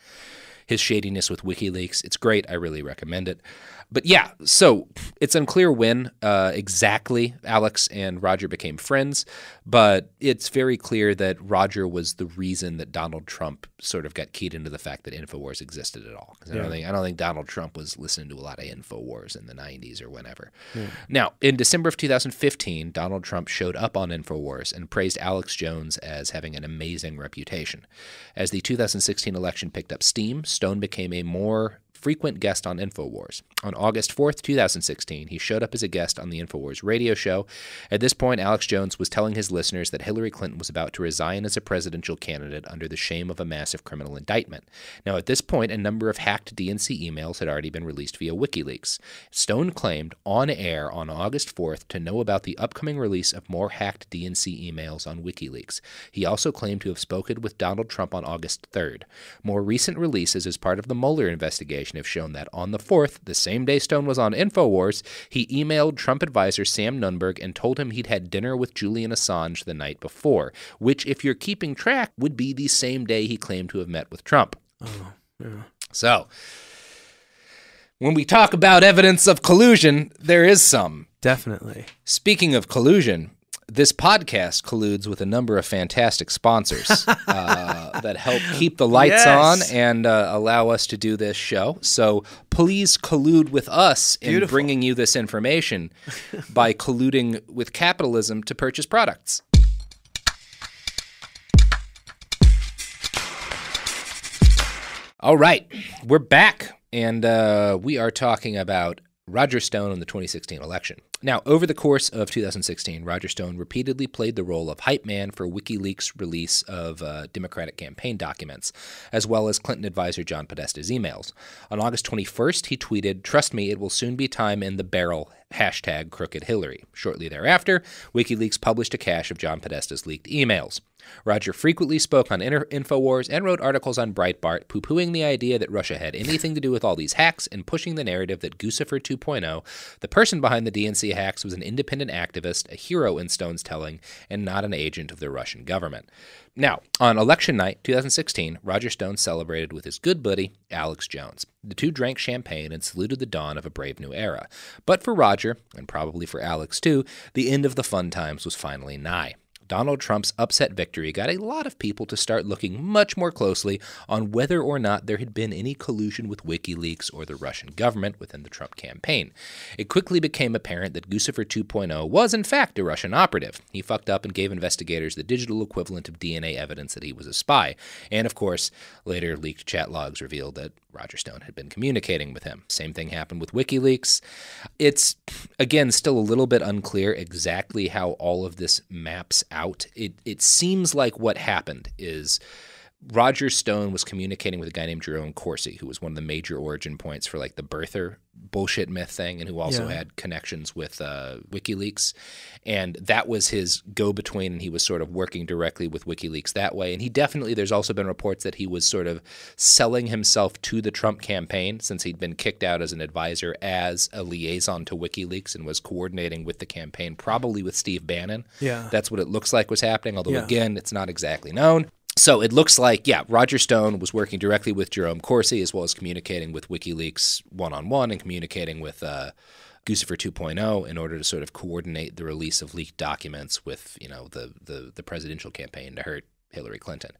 his shadiness with WikiLeaks. It's great. I really recommend it. But yeah, so it's unclear when uh, exactly Alex and Roger became friends, but it's very clear that Roger was the reason that Donald Trump sort of got keyed into the fact that Infowars existed at all. 'Cause I, yeah. don't think, I don't think Donald Trump was listening to a lot of Infowars in the nineties or whenever. Yeah. Now, in December of two thousand fifteen, Donald Trump showed up on Infowars and praised Alex Jones as having an amazing reputation. As the two thousand sixteen election picked up steam, Stone became a more frequent guest on Infowars. On August fourth, two thousand sixteen, he showed up as a guest on the Infowars radio show. At this point, Alex Jones was telling his listeners that Hillary Clinton was about to resign as a presidential candidate under the shame of a massive criminal indictment. Now, at this point, a number of hacked D N C emails had already been released via WikiLeaks. Stone claimed on air on August fourth to know about the upcoming release of more hacked D N C emails on WikiLeaks. He also claimed to have spoken with Donald Trump on August third. More recent releases as part of the Mueller investigation have shown that on the fourth, the same day Stone was on Infowars, he emailed Trump advisor Sam Nunberg and told him he'd had dinner with Julian Assange the night before, which, if you're keeping track, would be the same day he claimed to have met with Trump. Oh, yeah. So, when we talk about evidence of collusion, there is some. Definitely. Speaking of collusion, this podcast colludes with a number of fantastic sponsors uh, that help keep the lights yes. on and uh, allow us to do this show. So please collude with us in Beautiful. bringing you this information by colluding with capitalism to purchase products. All right, we're back, and uh, we are talking about Roger Stone in the twenty sixteen election. Now, over the course of two thousand sixteen, Roger Stone repeatedly played the role of hype man for WikiLeaks' release of uh, Democratic campaign documents, as well as Clinton advisor John Podesta's emails. On August twenty-first, he tweeted, "Trust me, it will soon be time in the barrel. Hashtag crooked Hillary." Shortly thereafter, WikiLeaks published a cache of John Podesta's leaked emails. Roger frequently spoke on Infowars and wrote articles on Breitbart, poo-pooing the idea that Russia had anything to do with all these hacks and pushing the narrative that Guccifer two point oh, the person behind the D N C hacks, was an independent activist, a hero in Stone's telling, and not an agent of the Russian government. Now, on election night, two thousand sixteen, Roger Stone celebrated with his good buddy, Alex Jones. The two drank champagne and saluted the dawn of a brave new era. But for Roger, and probably for Alex too, the end of the fun times was finally nigh. Donald Trump's upset victory got a lot of people to start looking much more closely on whether or not there had been any collusion with WikiLeaks or the Russian government within the Trump campaign. It quickly became apparent that Guccifer two point oh was, in fact, a Russian operative. He fucked up and gave investigators the digital equivalent of D N A evidence that he was a spy. And, of course, later leaked chat logs revealed that Roger Stone had been communicating with him. Same thing happened with WikiLeaks. It's, again, still a little bit unclear exactly how all of this maps out. Out. It, it seems like what happened is Roger Stone was communicating with a guy named Jerome Corsi, who was one of the major origin points for like the birther bullshit myth thing, and who also yeah. had connections with uh, WikiLeaks. And that was his go-between, and he was sort of working directly with WikiLeaks that way. And he definitely, there's also been reports that he was sort of selling himself to the Trump campaign, since he'd been kicked out as an advisor as a liaison to WikiLeaks and was coordinating with the campaign, probably with Steve Bannon. Yeah. That's what it looks like was happening, although yeah. again, it's not exactly known. So it looks like, yeah, Roger Stone was working directly with Jerome Corsi, as well as communicating with WikiLeaks one-on-one and communicating with uh, Guccifer two point oh in order to sort of coordinate the release of leaked documents with, you know, the, the, the presidential campaign to hurt Hillary Clinton.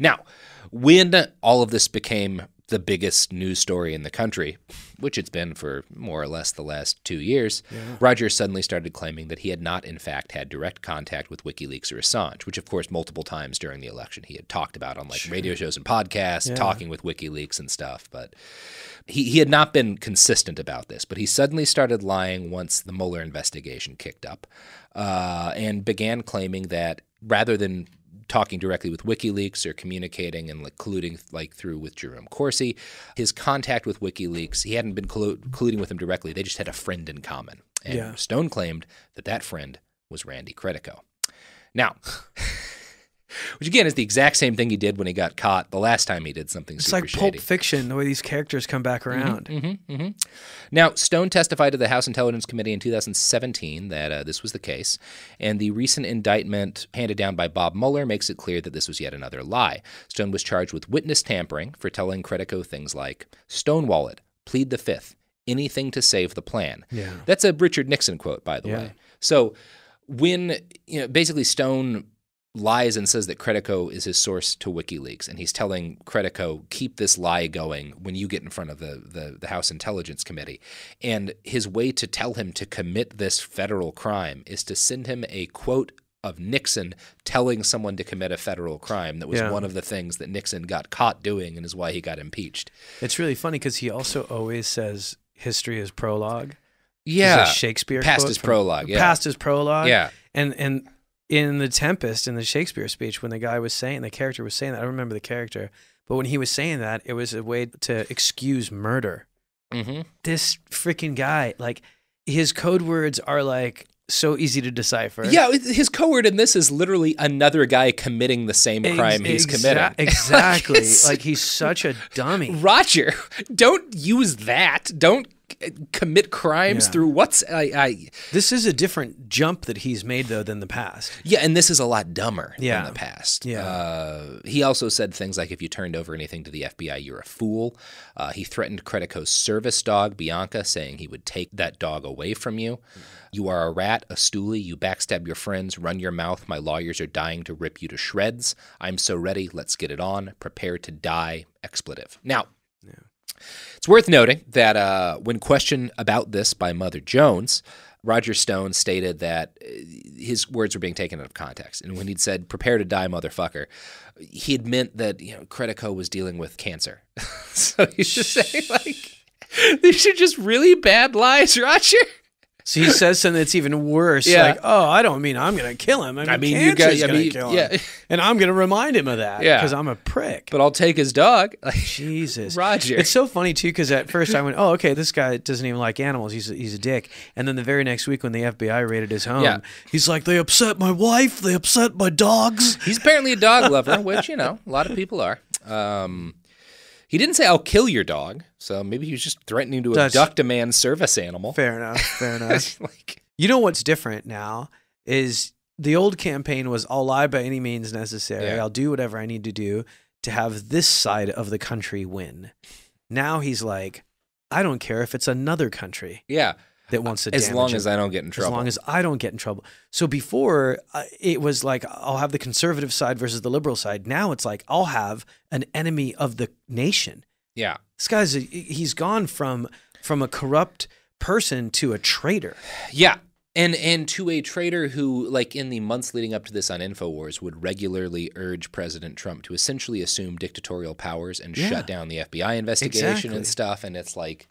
Now, when all of this became the biggest news story in the country, which it's been for more or less the last two years, yeah. Roger suddenly started claiming that he had not, in fact, had direct contact with WikiLeaks or Assange, which, of course, multiple times during the election he had talked about on like sure. radio shows and podcasts, yeah. talking with WikiLeaks and stuff. But he, he had not been consistent about this, but he suddenly started lying once the Mueller investigation kicked up uh, and began claiming that rather than talking directly with WikiLeaks or communicating and like colluding like through with Jerome Corsi, his contact with WikiLeaks, he hadn't been colluding with him directly. They just had a friend in common. And yeah. Stone claimed that that friend was Randy Credico. Now, which again is the exact same thing he did when he got caught the last time he did something super shady. It's like Pulp Fiction, the way these characters come back around. Mm-hmm, mm-hmm, mm-hmm. Now, Stone testified to the House Intelligence Committee in two thousand seventeen that uh, this was the case, and the recent indictment handed down by Bob Mueller makes it clear that this was yet another lie. Stone was charged with witness tampering for telling Credico things like, "Stonewall it, plead the fifth, anything to save the plan." Yeah. That's a Richard Nixon quote, by the yeah. way. So when, you know, basically Stone lies and says that Credico is his source to WikiLeaks, and he's telling Credico, keep this lie going when you get in front of the, the, the House Intelligence Committee. And his way to tell him to commit this federal crime is to send him a, quote, of Nixon telling someone to commit a federal crime. That was yeah. one of the things that Nixon got caught doing and is why he got impeached. It's really funny because he also always says history is prologue. Yeah. Is Shakespeare past is prologue. Yeah. Past is prologue. Yeah. And, and in The Tempest, in the Shakespeare speech, when the guy was saying, the character was saying that, I don't remember the character, but when he was saying that, it was a way to excuse murder. Mm-hmm. This freaking guy, like, his code words are like so easy to decipher. Yeah, his code word in this is literally another guy committing the same crime Ex he's committing. Exactly. like, like he's such a dummy. Roger, don't use that. Don't commit crimes yeah. through what's I, I this is a different jump that he's made though than the past. Yeah, and this is a lot dumber yeah. than the past. Yeah. Uh, he also said things like, if you turned over anything to the F B I, you're a fool. Uh, he threatened Credico's service dog, Bianca, saying he would take that dog away from you. Mm-hmm. You are a rat, a stoolie, you backstab your friends, run your mouth, my lawyers are dying to rip you to shreds. I'm so ready, let's get it on. Prepare to die, expletive. Now, yeah. It's worth noting that uh, when questioned about this by Mother Jones, Roger Stone stated that his words were being taken out of context. And when he'd said, prepare to die, motherfucker, he had meant that, you know, Credico was dealing with cancer. So he's just saying, like, these are just really bad lies, Roger. So he says something that's even worse. Yeah. Like, oh, I don't mean I'm going to kill him. I mean, I mean you guys, I mean, kill him. Yeah. And I'm going to remind him of that because yeah. I'm a prick. But I'll take his dog. Jesus. Roger. It's so funny, too, because at first I went, oh, okay, this guy doesn't even like animals. He's a, he's a dick. And then the very next week when the F B I raided his home, yeah. he's like, they upset my wife. They upset my dogs. He's apparently a dog lover, which, you know, a lot of people are. Um He didn't say, I'll kill your dog, so maybe he was just threatening to That's, abduct a man's service animal. Fair enough, fair enough. Like, you know what's different now is the old campaign was, I'll lie by any means necessary, yeah. I'll do whatever I need to do to have this side of the country win. Now he's like, I don't care if it's another country. Yeah. That wants to as long as I don't get in trouble. As long as I don't get in trouble. So before, uh, it was like, I'll have the conservative side versus the liberal side. Now it's like, I'll have an enemy of the nation. Yeah. This guy's, a, he's gone from, from a corrupt person to a traitor. Yeah. And, and to a traitor who, like in the months leading up to this on Infowars, would regularly urge President Trump to essentially assume dictatorial powers and yeah. shut down the F B I investigation exactly. and stuff. And it's like...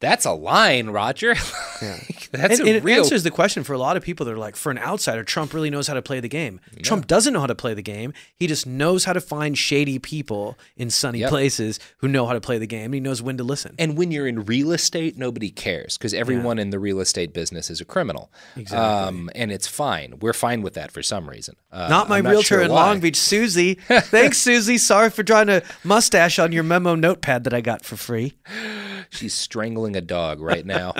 That's a line, Roger. Yeah. That's and, a and it real... answers the question for a lot of people that are like, for an outsider, Trump really knows how to play the game. Yeah. Trump doesn't know how to play the game. He just knows how to find shady people in sunny yep. places who know how to play the game. He knows when to listen. And when you're in real estate, nobody cares because everyone yeah. in the real estate business is a criminal. Exactly. Um, and it's fine. We're fine with that for some reason. Uh, not my not realtor sure in why. Long Beach, Susie. Thanks, Susie. Sorry for drawing a mustache on your memo notepad that I got for free. She's strangling a dog right now.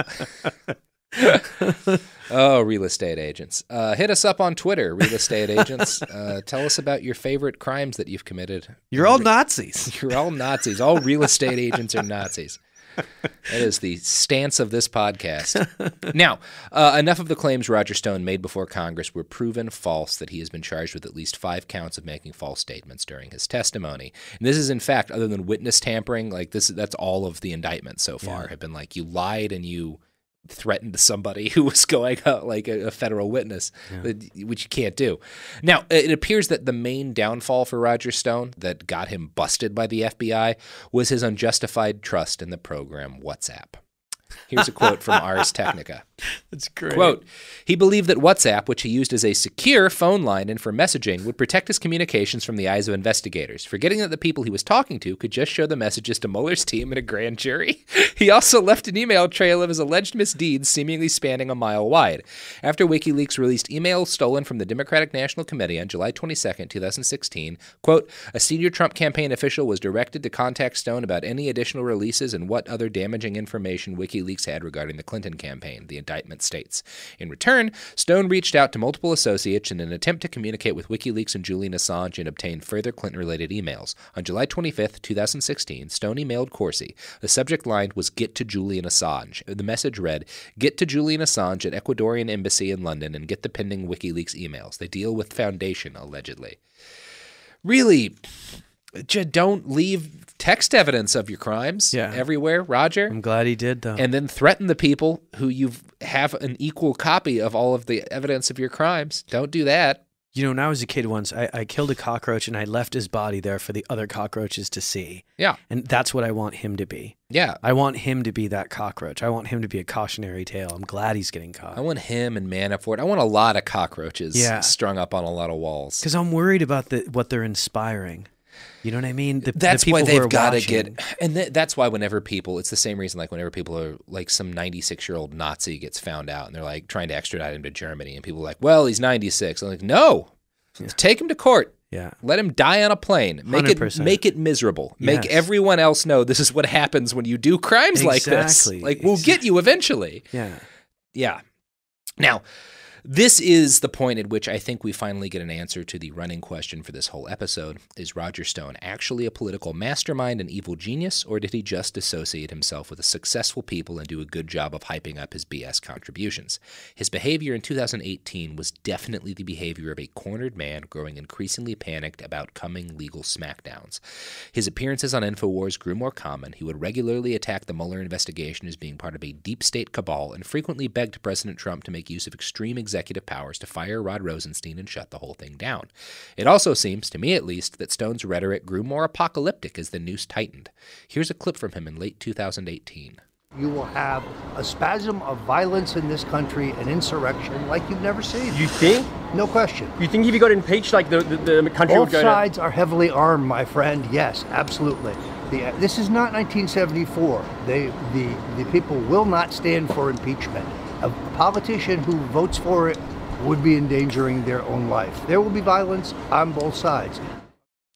Oh, real estate agents. Uh, hit us up on Twitter, real estate agents. Uh, tell us about your favorite crimes that you've committed. You're all Nazis. You're all Nazis. All real estate agents are Nazis. That is the stance of this podcast. Now, uh, enough of the claims Roger Stone made before Congress were proven false, that he has been charged with at least five counts of making false statements during his testimony. And this is, in fact, other than witness tampering, like this, that's all of the indictments so far yeah. have been like, you lied and you threatened somebody who was going out like a, a federal witness, yeah. which you can't do. Now, it appears that the main downfall for Roger Stone that got him busted by the F B I was his unjustified trust in the program WhatsApp. Here's a quote from Ars Technica. That's great. Quote, he believed that WhatsApp, which he used as a secure phone line and for messaging, would protect his communications from the eyes of investigators, forgetting that the people he was talking to could just show the messages to Mueller's team and a grand jury. He also left an email trail of his alleged misdeeds seemingly spanning a mile wide. After WikiLeaks released emails stolen from the Democratic National Committee on July twenty-second, two thousand sixteen, quote, a senior Trump campaign official was directed to contact Stone about any additional releases and what other damaging information WikiLeaks had regarding the Clinton campaign, the indictment states. In return, Stone reached out to multiple associates in an attempt to communicate with WikiLeaks and Julian Assange and obtain further Clinton-related emails. On July twenty-fifth, two thousand sixteen, Stone emailed Corsi. The subject line was, get to Julian Assange. The message read, get to Julian Assange at Ecuadorian Embassy in London and get the pending WikiLeaks emails. They deal with Foundation, allegedly. Really, don't leave text evidence of your crimes yeah. everywhere, Roger. I'm glad he did, though. And then threaten the people who you have an equal copy of all of the evidence of your crimes. Don't do that. You know, when I was a kid once, I, I killed a cockroach and I left his body there for the other cockroaches to see. Yeah. And that's what I want him to be. Yeah. I want him to be that cockroach. I want him to be a cautionary tale. I'm glad he's getting caught. I want him and Manafort. I want a lot of cockroaches yeah. strung up on a lot of walls. Because I'm worried about the, what they're inspiring. You know what I mean? The, that's the why they've got to get, and th that's why whenever people, it's the same reason, like whenever people are like some ninety-six year old Nazi gets found out and they're like trying to extradite him to Germany and people are like, well, he's ninety-six. I'm like, no, yeah. take him to court. Yeah. Let him die on a plane. Make one hundred percent. it make it miserable. Yes. Make everyone else know this is what happens when you do crimes exactly. like this. Like we'll exactly. get you eventually. Yeah. Yeah. Now, this is the point at which I think we finally get an answer to the running question for this whole episode. Is Roger Stone actually a political mastermind and evil genius, or did he just associate himself with a successful people and do a good job of hyping up his B S contributions? His behavior in two thousand eighteen was definitely the behavior of a cornered man growing increasingly panicked about coming legal smackdowns. His appearances on Infowars grew more common. He would regularly attack the Mueller investigation as being part of a deep state cabal and frequently begged President Trump to make use of extreme examples executive powers to fire Rod Rosenstein and shut the whole thing down. It also seems, to me at least, that Stone's rhetoric grew more apocalyptic as the noose tightened. Here's a clip from him in late two thousand eighteen. You will have a spasm of violence in this country, an insurrection like you've never seen. You think? No question. You think if you got impeached, like the, the, the country Both would go Both sides to... are heavily armed, my friend. Yes, absolutely. The, this is not nineteen seventy-four. They, the, the people will not stand for impeachment. A politician who votes for it would be endangering their own life. There will be violence on both sides.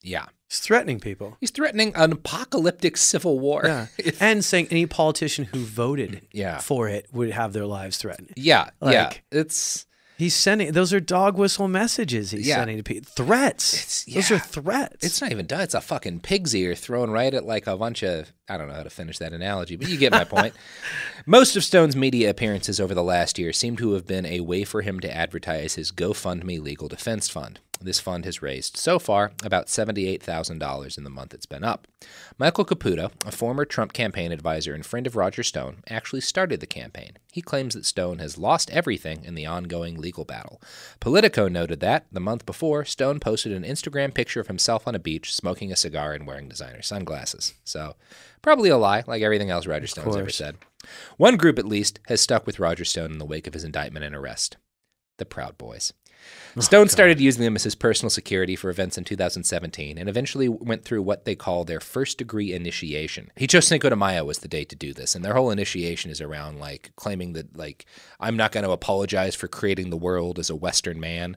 Yeah. He's threatening people. He's threatening an apocalyptic civil war. Yeah. And saying any politician who voted yeah. for it would have their lives threatened. Yeah. Like, yeah. It's... He's sending, those are dog whistle messages he's yeah. sending to people. Threats. Yeah. Those are threats. It's not even done. It's a fucking pig's ear thrown right at like a bunch of, I don't know how to finish that analogy, but you get my point. Most of Stone's media appearances over the last year seem to have been a way for him to advertise his GoFundMe legal defense fund. This fund has raised, so far, about seventy-eight thousand dollars in the month it's been up. Michael Caputo, a former Trump campaign advisor and friend of Roger Stone, actually started the campaign. He claims that Stone has lost everything in the ongoing legal battle. Politico noted that, the month before, Stone posted an Instagram picture of himself on a beach, smoking a cigar and wearing designer sunglasses. So, probably a lie, like everything else Roger Stone's ever said. One group, at least, has stuck with Roger Stone in the wake of his indictment and arrest. The Proud Boys. Stone oh, started using them as his personal security for events in two thousand seventeen and eventually went through what they call their first degree initiation. He chose Cinco de Mayo as the date to do this, and their whole initiation is around like claiming that like I'm not going to apologize for creating the world as a Western man.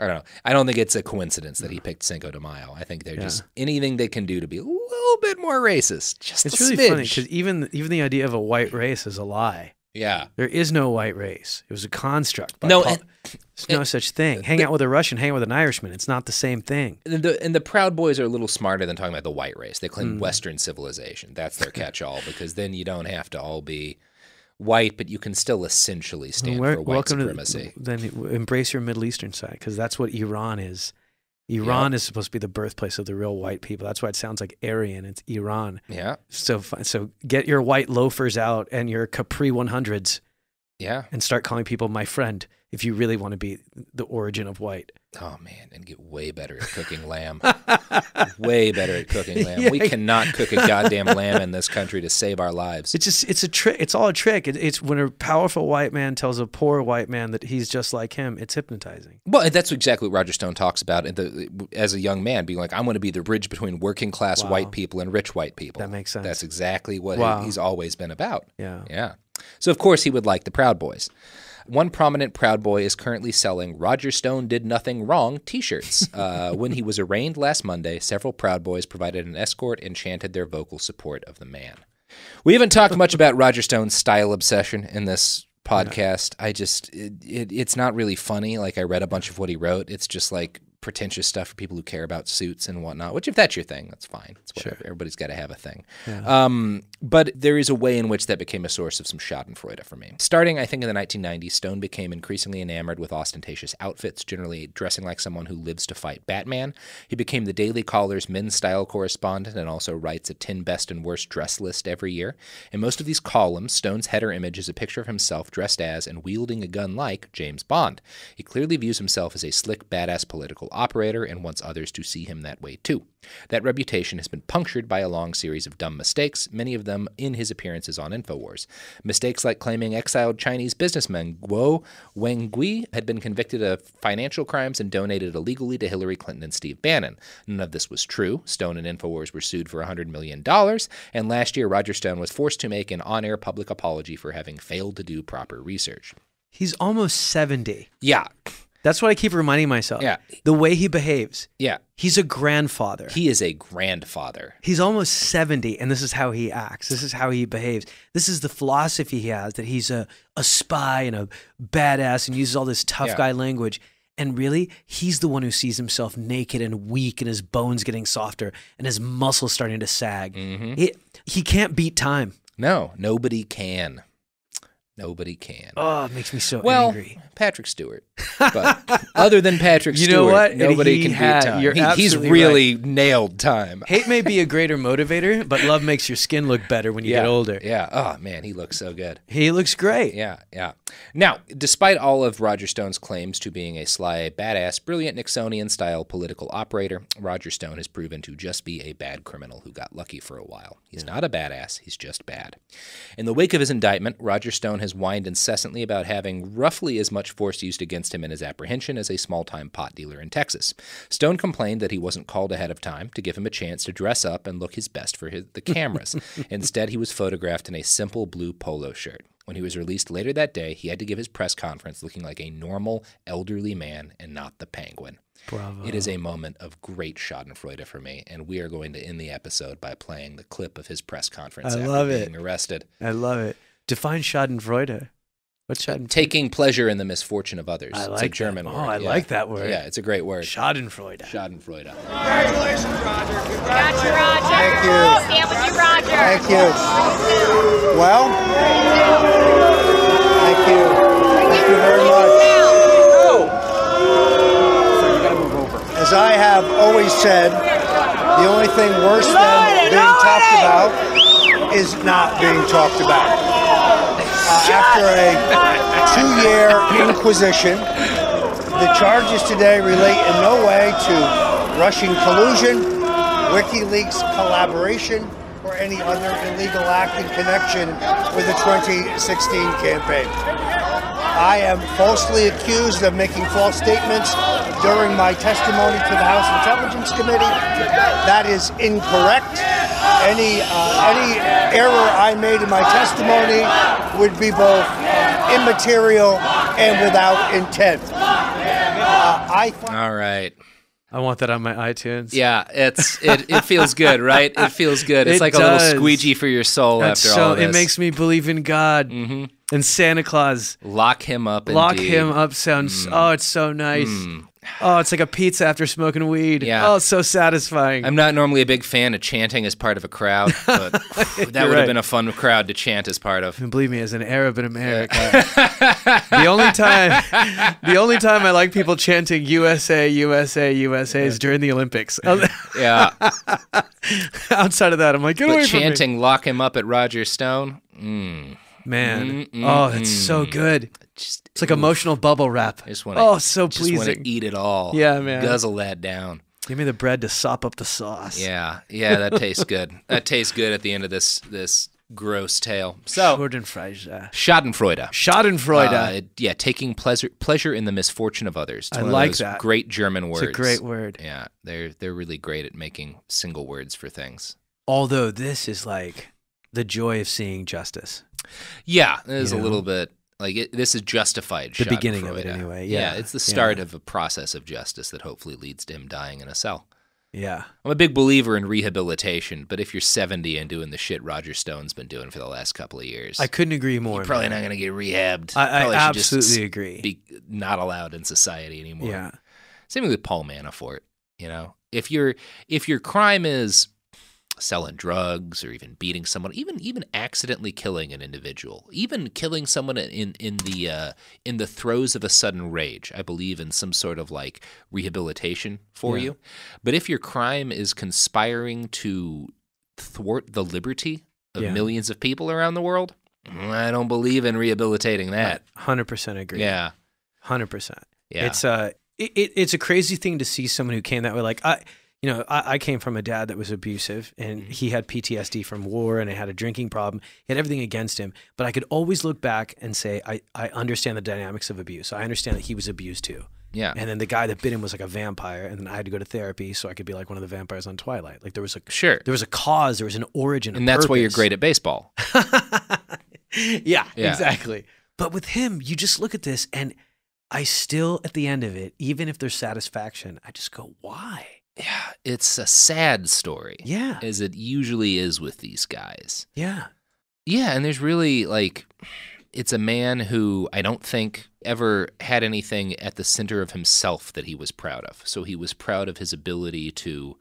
I don't know. I don't think it's a coincidence that he picked Cinco de Mayo. I think they're yeah. just anything they can do to be a little bit more racist. Just it's a really smidge. Funny because even even the idea of a white race is a lie. Yeah. There is no white race. It was a construct. By no, and, There's and, no such thing. Hang the, out with a Russian, hang out with an Irishman. It's not the same thing. And the, and the Proud Boys are a little smarter than talking about the white race. They claim mm. Western civilization. That's their catch-all because then you don't have to all be white, but you can still essentially stand well, for white supremacy. To, then embrace your Middle Eastern side because that's what Iran is. Iran yeah. is supposed to be the birthplace of the real white people. That's why it sounds like Aryan. It's Iran. Yeah. So so get your white loafers out and your Capri one hundreds. Yeah. And start calling people my friend if you really want to be the origin of white. Oh, man. And get way better at cooking lamb. Way better at cooking lamb. Yeah. We cannot cook a goddamn lamb in this country to save our lives. It's just, it's a trick. It's all a trick. It, it's when a powerful white man tells a poor white man that he's just like him, it's hypnotizing. Well, that's exactly what Roger Stone talks about as a young man, being like, I'm going to be the bridge between working class wow. white people and rich white people. That makes sense. That's exactly what wow. he's always been about. Yeah. Yeah. So, of course, he would like the Proud Boys. One prominent Proud Boy is currently selling Roger Stone Did Nothing Wrong t-shirts. Uh, when he was arraigned last Monday, several Proud Boys provided an escort and chanted their vocal support of the man. We haven't talked much about Roger Stone's style obsession in this podcast. No. I just, it, it, it's not really funny. Like, I read a bunch of what he wrote. It's just like pretentious stuff for people who care about suits and whatnot, which if that's your thing, that's fine. It's whatever. Sure. Everybody's got to have a thing. Yeah. Um, but there is a way in which that became a source of some schadenfreude for me. Starting, I think, in the nineteen nineties, Stone became increasingly enamored with ostentatious outfits, generally dressing like someone who lives to fight Batman. He became the Daily Caller's men's style correspondent and also writes a ten best and worst dress list every year. In most of these columns, Stone's header image is a picture of himself dressed as and wielding a gun like James Bond. He clearly views himself as a slick, badass political operator and wants others to see him that way too. That reputation has been punctured by a long series of dumb mistakes, many of them in his appearances on Infowars. Mistakes like claiming exiled Chinese businessman Guo Wengui had been convicted of financial crimes and donated illegally to Hillary Clinton and Steve Bannon. None of this was true. Stone and Infowars were sued for one hundred million dollars, and last year Roger Stone was forced to make an on-air public apology for having failed to do proper research. He's almost seventy. Yeah. That's what I keep reminding myself. Yeah. The way he behaves. Yeah. He's a grandfather. He is a grandfather. He's almost seventy, and this is how he acts. This is how he behaves. This is the philosophy he has, that he's a, a spy and a badass and uses all this tough yeah. guy language. And really, he's the one who sees himself naked and weak and his bones getting softer and his muscles starting to sag. Mm-hmm. He, he can't beat time. No, nobody can. Nobody can. Oh, it makes me so well, angry. Well, Patrick Stewart. But other than Patrick Stewart, you know what? Nobody he can had, beat time. You're he, he's really right. nailed time. Hate may be a greater motivator, but love makes your skin look better when you yeah, get older. Yeah. Oh, man, he looks so good. He looks great. Yeah, yeah. Now, despite all of Roger Stone's claims to being a sly, badass, brilliant Nixonian-style political operator, Roger Stone has proven to just be a bad criminal who got lucky for a while. He's not a badass. He's just bad. In the wake of his indictment, Roger Stone has whined incessantly about having roughly as much force used against him in his apprehension as a small-time pot dealer in Texas. Stone complained that he wasn't called ahead of time to give him a chance to dress up and look his best for his, the cameras. Instead, he was photographed in a simple blue polo shirt. When he was released later that day, he had to give his press conference looking like a normal elderly man and not the penguin. Bravo. It is a moment of great schadenfreude for me, and we are going to end the episode by playing the clip of his press conference I after love being it. arrested. I love it. Define schadenfreude. What's schadenfreude? Taking pleasure in the misfortune of others. I like it's a German that. word. Oh, I yeah. like that word. Yeah, it's a great word. Schadenfreude. Schadenfreude. Congratulations, Roger. Congratulations. Got you, Roger. Thank you. Stand with you, Roger. Thank you. Well, thank you. Thank you very much. So you got to move over. As I have always said, the only thing worse than being talked about is not being talked about. Uh, after a two-year inquisition, the charges today relate in no way to Russian collusion, WikiLeaks collaboration, or any other illegal act in connection with the twenty sixteen campaign. I am falsely accused of making false statements during my testimony to the House Intelligence Committee. That is incorrect. Any, uh, any error I made in my testimony would be both uh, immaterial and without intent. Uh, I All right. I want that on my iTunes. Yeah, it's it, it feels good, right? It feels good. It's it like does. a little squeegee for your soul That's after so, all this. It makes me believe in God mm-hmm. and Santa Claus. Lock him up. Lock indeed. him up sounds, mm. oh, it's so nice. Mm. Oh, it's like a pizza after smoking weed. Yeah. Oh, it's so satisfying. I'm not normally a big fan of chanting as part of a crowd, but that would right. have been a fun crowd to chant as part of. And believe me, as an Arab in America, the only time the only time I like people chanting U S A, U S A, U S A yeah. is during the Olympics. yeah. Outside of that, I'm like, get but away from me. Chanting lock him up at Roger Stone? Mm. Man. Mm, mm, oh, that's mm. so good. Just, it's like oof. emotional bubble wrap. I just wanna, oh, so pleasing. Just want to eat it all. Yeah, man. Guzzle that down. Give me the bread to sop up the sauce. Yeah, yeah, that tastes good. That tastes good at the end of this this gross tale. So Schadenfreude. Schadenfreude. Schadenfreude. Uh, yeah, taking pleasure pleasure in the misfortune of others. It's I one like of those that. Great German words. It's a great word. Yeah, they're they're really great at making single words for things. Although this is like the joy of seeing justice. Yeah, it is you a know? little bit. Like, it, this is justified. The beginning of it, anyway. Yeah, yeah it's the start yeah. of a process of justice that hopefully leads to him dying in a cell. Yeah. I'm a big believer in rehabilitation, but if you're seventy and doing the shit Roger Stone's been doing for the last couple of years. I couldn't agree more. You're probably man. not going to get rehabbed. I, I absolutely just agree. Be not allowed in society anymore. Yeah. Same thing with Paul Manafort. You know, if your if your crime is selling drugs or even beating someone, even even accidentally killing an individual, even killing someone in in the uh, in the throes of a sudden rage, I believe in some sort of like rehabilitation for yeah. you. But if your crime is conspiring to thwart the liberty of yeah. millions of people around the world, I don't believe in rehabilitating that. one hundred percent agree. Yeah, one hundred percent. Yeah, it's uh, it, it it's a crazy thing to see someone who came that way. Like I. You know, I, I came from a dad that was abusive, and he had P T S D from war, and I had a drinking problem. He had everything against him, but I could always look back and say, I, I understand the dynamics of abuse. I understand that he was abused too. Yeah. And then the guy that bit him was like a vampire, and then I had to go to therapy so I could be like one of the vampires on Twilight. Like there was a sure, there was a cause, there was an origin, and that's purpose. Why you're great at baseball. yeah, yeah, exactly. But with him, you just look at this, and I still, at the end of it, even if there's satisfaction, I just go, why? Yeah, it's a sad story. Yeah. As it usually is with these guys. Yeah. Yeah, and there's really, like, it's a man who I don't think ever had anything at the center of himself that he was proud of. So he was proud of his ability to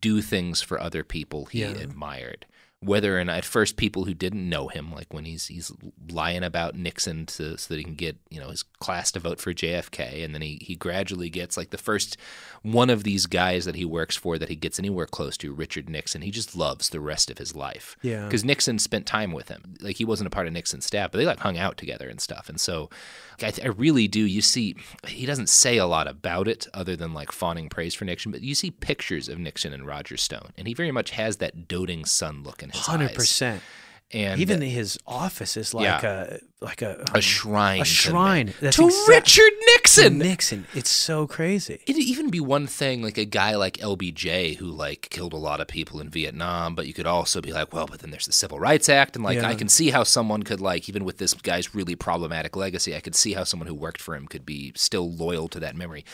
do things for other people he yeah. admired. Whether or not, at first, people who didn't know him, like when he's he's lying about Nixon to, so that he can get, you know, his class to vote for J F K, and then he, he gradually gets, like, the first one of these guys that he works for that he gets anywhere close to, Richard Nixon, he just loves the rest of his life. Yeah. Because Nixon spent time with him. Like, he wasn't a part of Nixon's staff, but they, like, hung out together and stuff. And so I, I really do, you see, he doesn't say a lot about it other than, like, fawning praise for Nixon, but you see pictures of Nixon and Roger Stone, and he very much has that doting son look in his one hundred percent. Eyes. And even uh, his office is like yeah. a like a, um, a shrine, a shrine That's to Richard Nixon. Nixon, it's so crazy. It'd even be one thing like a guy like L B J who like killed a lot of people in Vietnam, but you could also be like, well, but then there's the Civil Rights Act, and like yeah. I can see how someone could like even with this guy's really problematic legacy, I could see how someone who worked for him could be still loyal to that memory.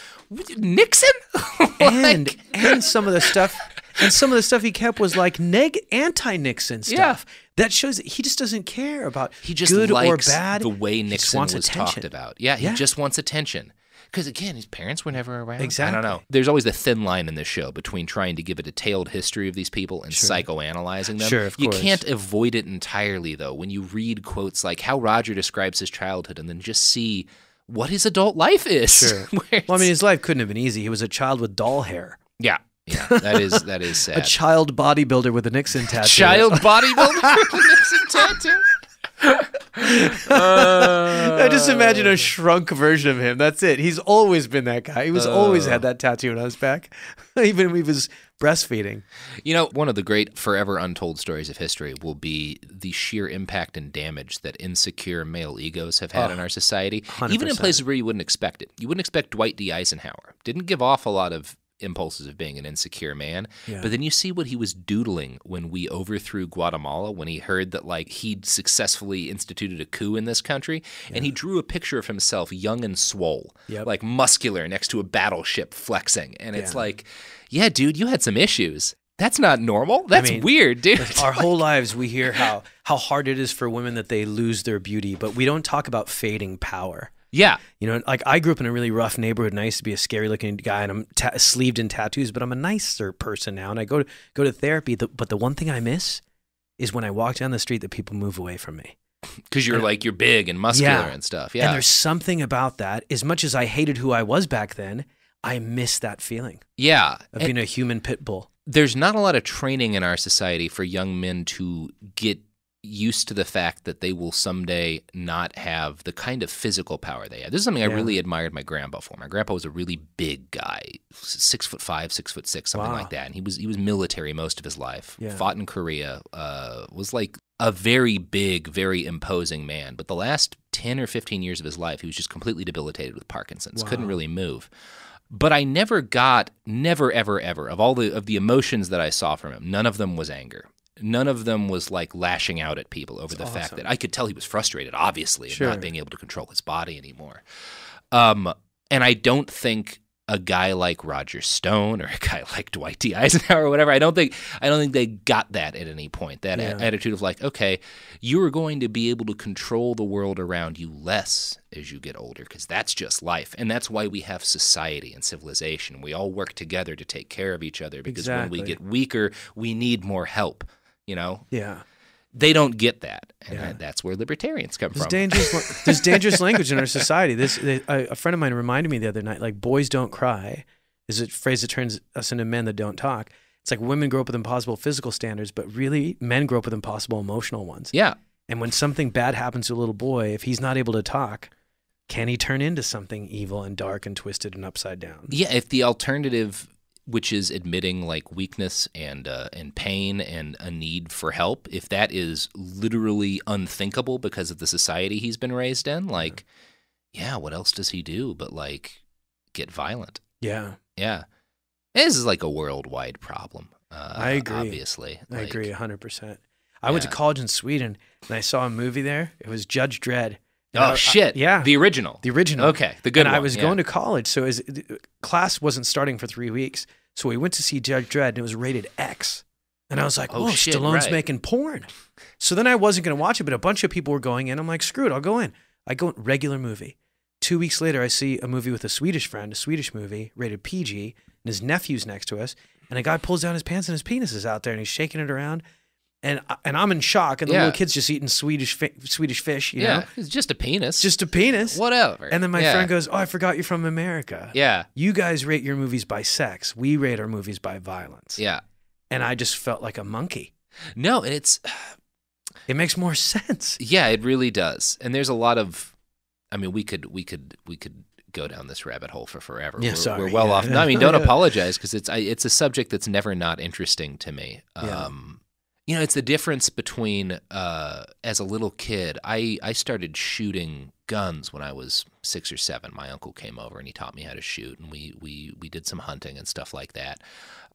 Nixon, like... and and some of the stuff. And some of the stuff he kept was like neg anti-Nixon stuff. Yeah. That shows that he just doesn't care about he just good likes or bad. The way Nixon was attention. Talked about. Yeah, he yeah. just wants attention. Because again, his parents were never around. Exactly. I don't know. There's always the thin line in this show between trying to give a detailed history of these people and sure. psychoanalyzing them. Sure, of course. You can't avoid it entirely, though, when you read quotes like how Roger describes his childhood and then just see what his adult life is. Sure. Well, I mean, his life couldn't have been easy. He was a child with doll hair. Yeah. Yeah, that is that is sad. A child bodybuilder with a Nixon tattoo. Child bodybuilder with a Nixon tattoo. uh, I just imagine a shrunk version of him. That's it. He's always been that guy. He was uh, always had that tattoo on his back, even when he was breastfeeding. You know, one of the great forever untold stories of history will be the sheer impact and damage that insecure male egos have had oh, in our society, one hundred percent. Even in places where you wouldn't expect it. You wouldn't expect Dwight D. Eisenhower. Didn't give off a lot of impulses of being an insecure man. Yeah. But then you see what he was doodling when we overthrew Guatemala, when he heard that like he'd successfully instituted a coup in this country. Yeah. And he drew a picture of himself young and swole, yep. like muscular next to a battleship flexing. And it's yeah. like, yeah, dude, you had some issues. That's not normal. That's I mean, weird, dude. Our whole lives we hear how, how hard it is for women that they lose their beauty, but we don't talk about fading power. Yeah. You know, like I grew up in a really rough neighborhood and I used to be a scary looking guy and I'm ta sleeved in tattoos, but I'm a nicer person now and I go to, go to therapy. The, but the one thing I miss is when I walk down the street that people move away from me. Because you're and, like, you're big and muscular yeah. and stuff. Yeah. And there's something about that. As much as I hated who I was back then, I miss that feeling. Yeah. Of and being a human pit bull. There's not a lot of training in our society for young men to get used to the fact that they will someday not have the kind of physical power they have. This is something yeah. I really admired my grandpa for. My grandpa was a really big guy, six foot five, six foot six, something wow. like that. And he was he was military most of his life, yeah. fought in Korea, uh, was like a very big, very imposing man. But the last ten or fifteen years of his life, he was just completely debilitated with Parkinson's, wow. couldn't really move. But I never got, never, ever, ever, of all the of the emotions that I saw from him, none of them was anger. None of them was like lashing out at people over That's the awesome. Fact that I could tell he was frustrated, obviously, sure. and not being able to control his body anymore. Um, and I don't think a guy like Roger Stone or a guy like Dwight D. Eisenhower or whatever. I don't think I don't think they got that at any point. That yeah. attitude of like, okay, you are going to be able to control the world around you less as you get older, because that's just life, and that's why we have society and civilization. We all work together to take care of each other, because exactly. when we get weaker, we need more help. You know? Yeah. They don't get that, and yeah. that's where libertarians come there's from. Dangerous, there's dangerous language in our society. This, they, a friend of mine reminded me the other night, like, boys don't cry is a phrase that turns us into men that don't talk. It's like women grow up with impossible physical standards, but really men grow up with impossible emotional ones. Yeah. And when something bad happens to a little boy, if he's not able to talk, can he turn into something evil and dark and twisted and upside down? Yeah, if the alternative... which is admitting like weakness and uh, and pain and a need for help. If that is literally unthinkable because of the society he's been raised in, like, yeah, what else does he do but like get violent? Yeah, yeah. This is like a worldwide problem. Uh, I agree. Obviously, I like, agree a hundred percent. I yeah. went to college in Sweden and I saw a movie there. It was Judge Dredd. And oh I, shit! I, yeah, the original, the original. Okay, the good and one. And I was yeah. going to college, so as class wasn't starting for three weeks, so we went to see Judge Dredd, and it was rated X. And I was like, "Oh, oh shit, Stallone's right. making porn." So then I wasn't going to watch it, but a bunch of people were going in. I'm like, "Screw it, I'll go in." I go in, regular movie. Two weeks later, I see a movie with a Swedish friend, a Swedish movie rated P G, and his nephew's next to us, and a guy pulls down his pants and his penis is out there, and he's shaking it around. And and I'm in shock, and the yeah. little kid's just eating Swedish fi Swedish fish, you yeah. know? It's just a penis. Just a penis. Whatever. And then my yeah. friend goes, oh, I forgot you're from America. Yeah. You guys rate your movies by sex. We rate our movies by violence. Yeah. And I just felt like a monkey. No, and it's... It makes more sense. Yeah, it really does. And there's a lot of... I mean, we could... We could, we could go down this rabbit hole for forever. Yeah, we're, sorry. We're well yeah. off. No, I mean, don't apologize, because it's, it's a subject that's never not interesting to me. Yeah. Um, You know, it's the difference between, uh, as a little kid, I, I started shooting guns when I was six or seven. My uncle came over and he taught me how to shoot, and we, we, we did some hunting and stuff like that.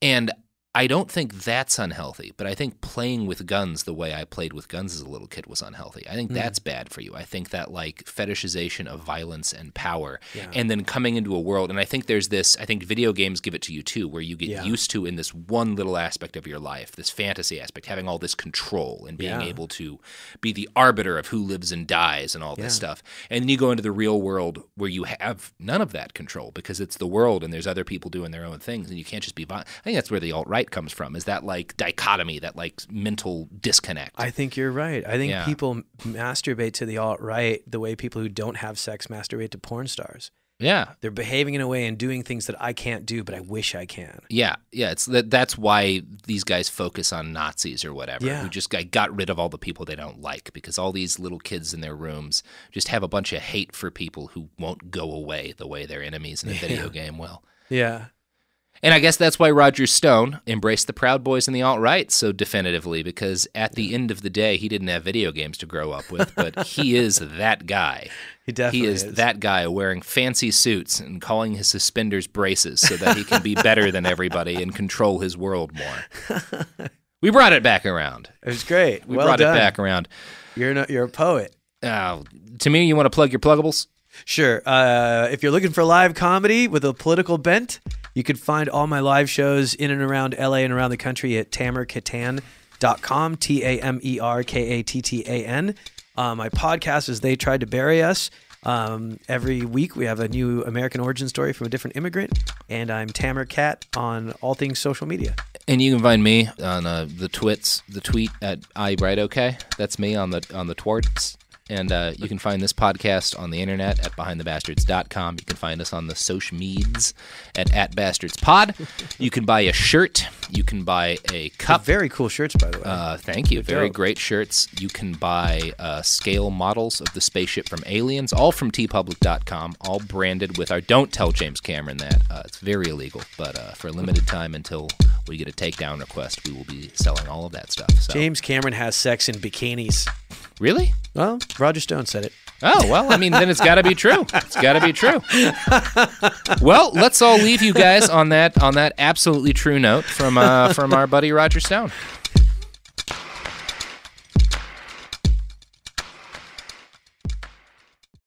And I don't think that's unhealthy, but I think playing with guns the way I played with guns as a little kid was unhealthy. I think mm. that's bad for you. I think that, like, fetishization of violence and power, yeah. and then coming into a world, and I think there's this, I think video games give it to you too, where you get yeah. used to in this one little aspect of your life, this fantasy aspect, having all this control and being yeah. able to be the arbiter of who lives and dies and all yeah. this stuff. And then you go into the real world where you have none of that control, because it's the world and there's other people doing their own things, and you can't just be violent. I think that's where the alt-right comes from, is that like dichotomy, that like mental disconnect. I think you're right. I think yeah. people masturbate to the alt-right the way people who don't have sex masturbate to porn stars. Yeah. They're behaving in a way and doing things that I can't do, but I wish I can. Yeah. Yeah. It's that, that's why these guys focus on Nazis or whatever, yeah. who just got rid of all the people they don't like, because all these little kids in their rooms just have a bunch of hate for people who won't go away the way their enemies in a yeah. video game will. Yeah. And I guess that's why Roger Stone embraced the Proud Boys and the alt-right so definitively, because at the end of the day, he didn't have video games to grow up with, but he is that guy. He definitely is. He is that guy wearing fancy suits and calling his suspenders braces so that he can be better than everybody and control his world more. We brought it back around. It was great. We well brought done. it back around. You're, not, you're a poet. Uh, to me, you want to plug your pluggables? Sure. Uh, if you're looking for live comedy with a political bent, you can find all my live shows in and around L A and around the country at tamer katan dot com, T A M E R K A T T A N. Uh, my podcast is They Tried to Bury Us. Um, every week we have a new American origin story from a different immigrant, and I'm Tamer Cat on all things social media. And you can find me on uh, the twits, the tweet at I write okay. That's me on the on the twarts. And uh, you can find this podcast on the internet at behind the bastards dot com. You can find us on the social meds at, at @bastardspod. You can buy a shirt. You can buy a cup. They're very cool shirts, by the way. Uh, thank you. They're very dope. Great shirts. You can buy uh, scale models of the spaceship from Aliens, all from t public dot com, all branded with our... Don't tell James Cameron that. Uh, it's very illegal. But uh, for a limited time, until we get a takedown request, we will be selling all of that stuff. So. James Cameron has sex in bikinis. Really? Well, Roger Stone said it. Oh, well, I mean, then it's got to be true. It's got to be true. Well, let's all leave you guys on that on that absolutely true note from uh, from our buddy Roger Stone.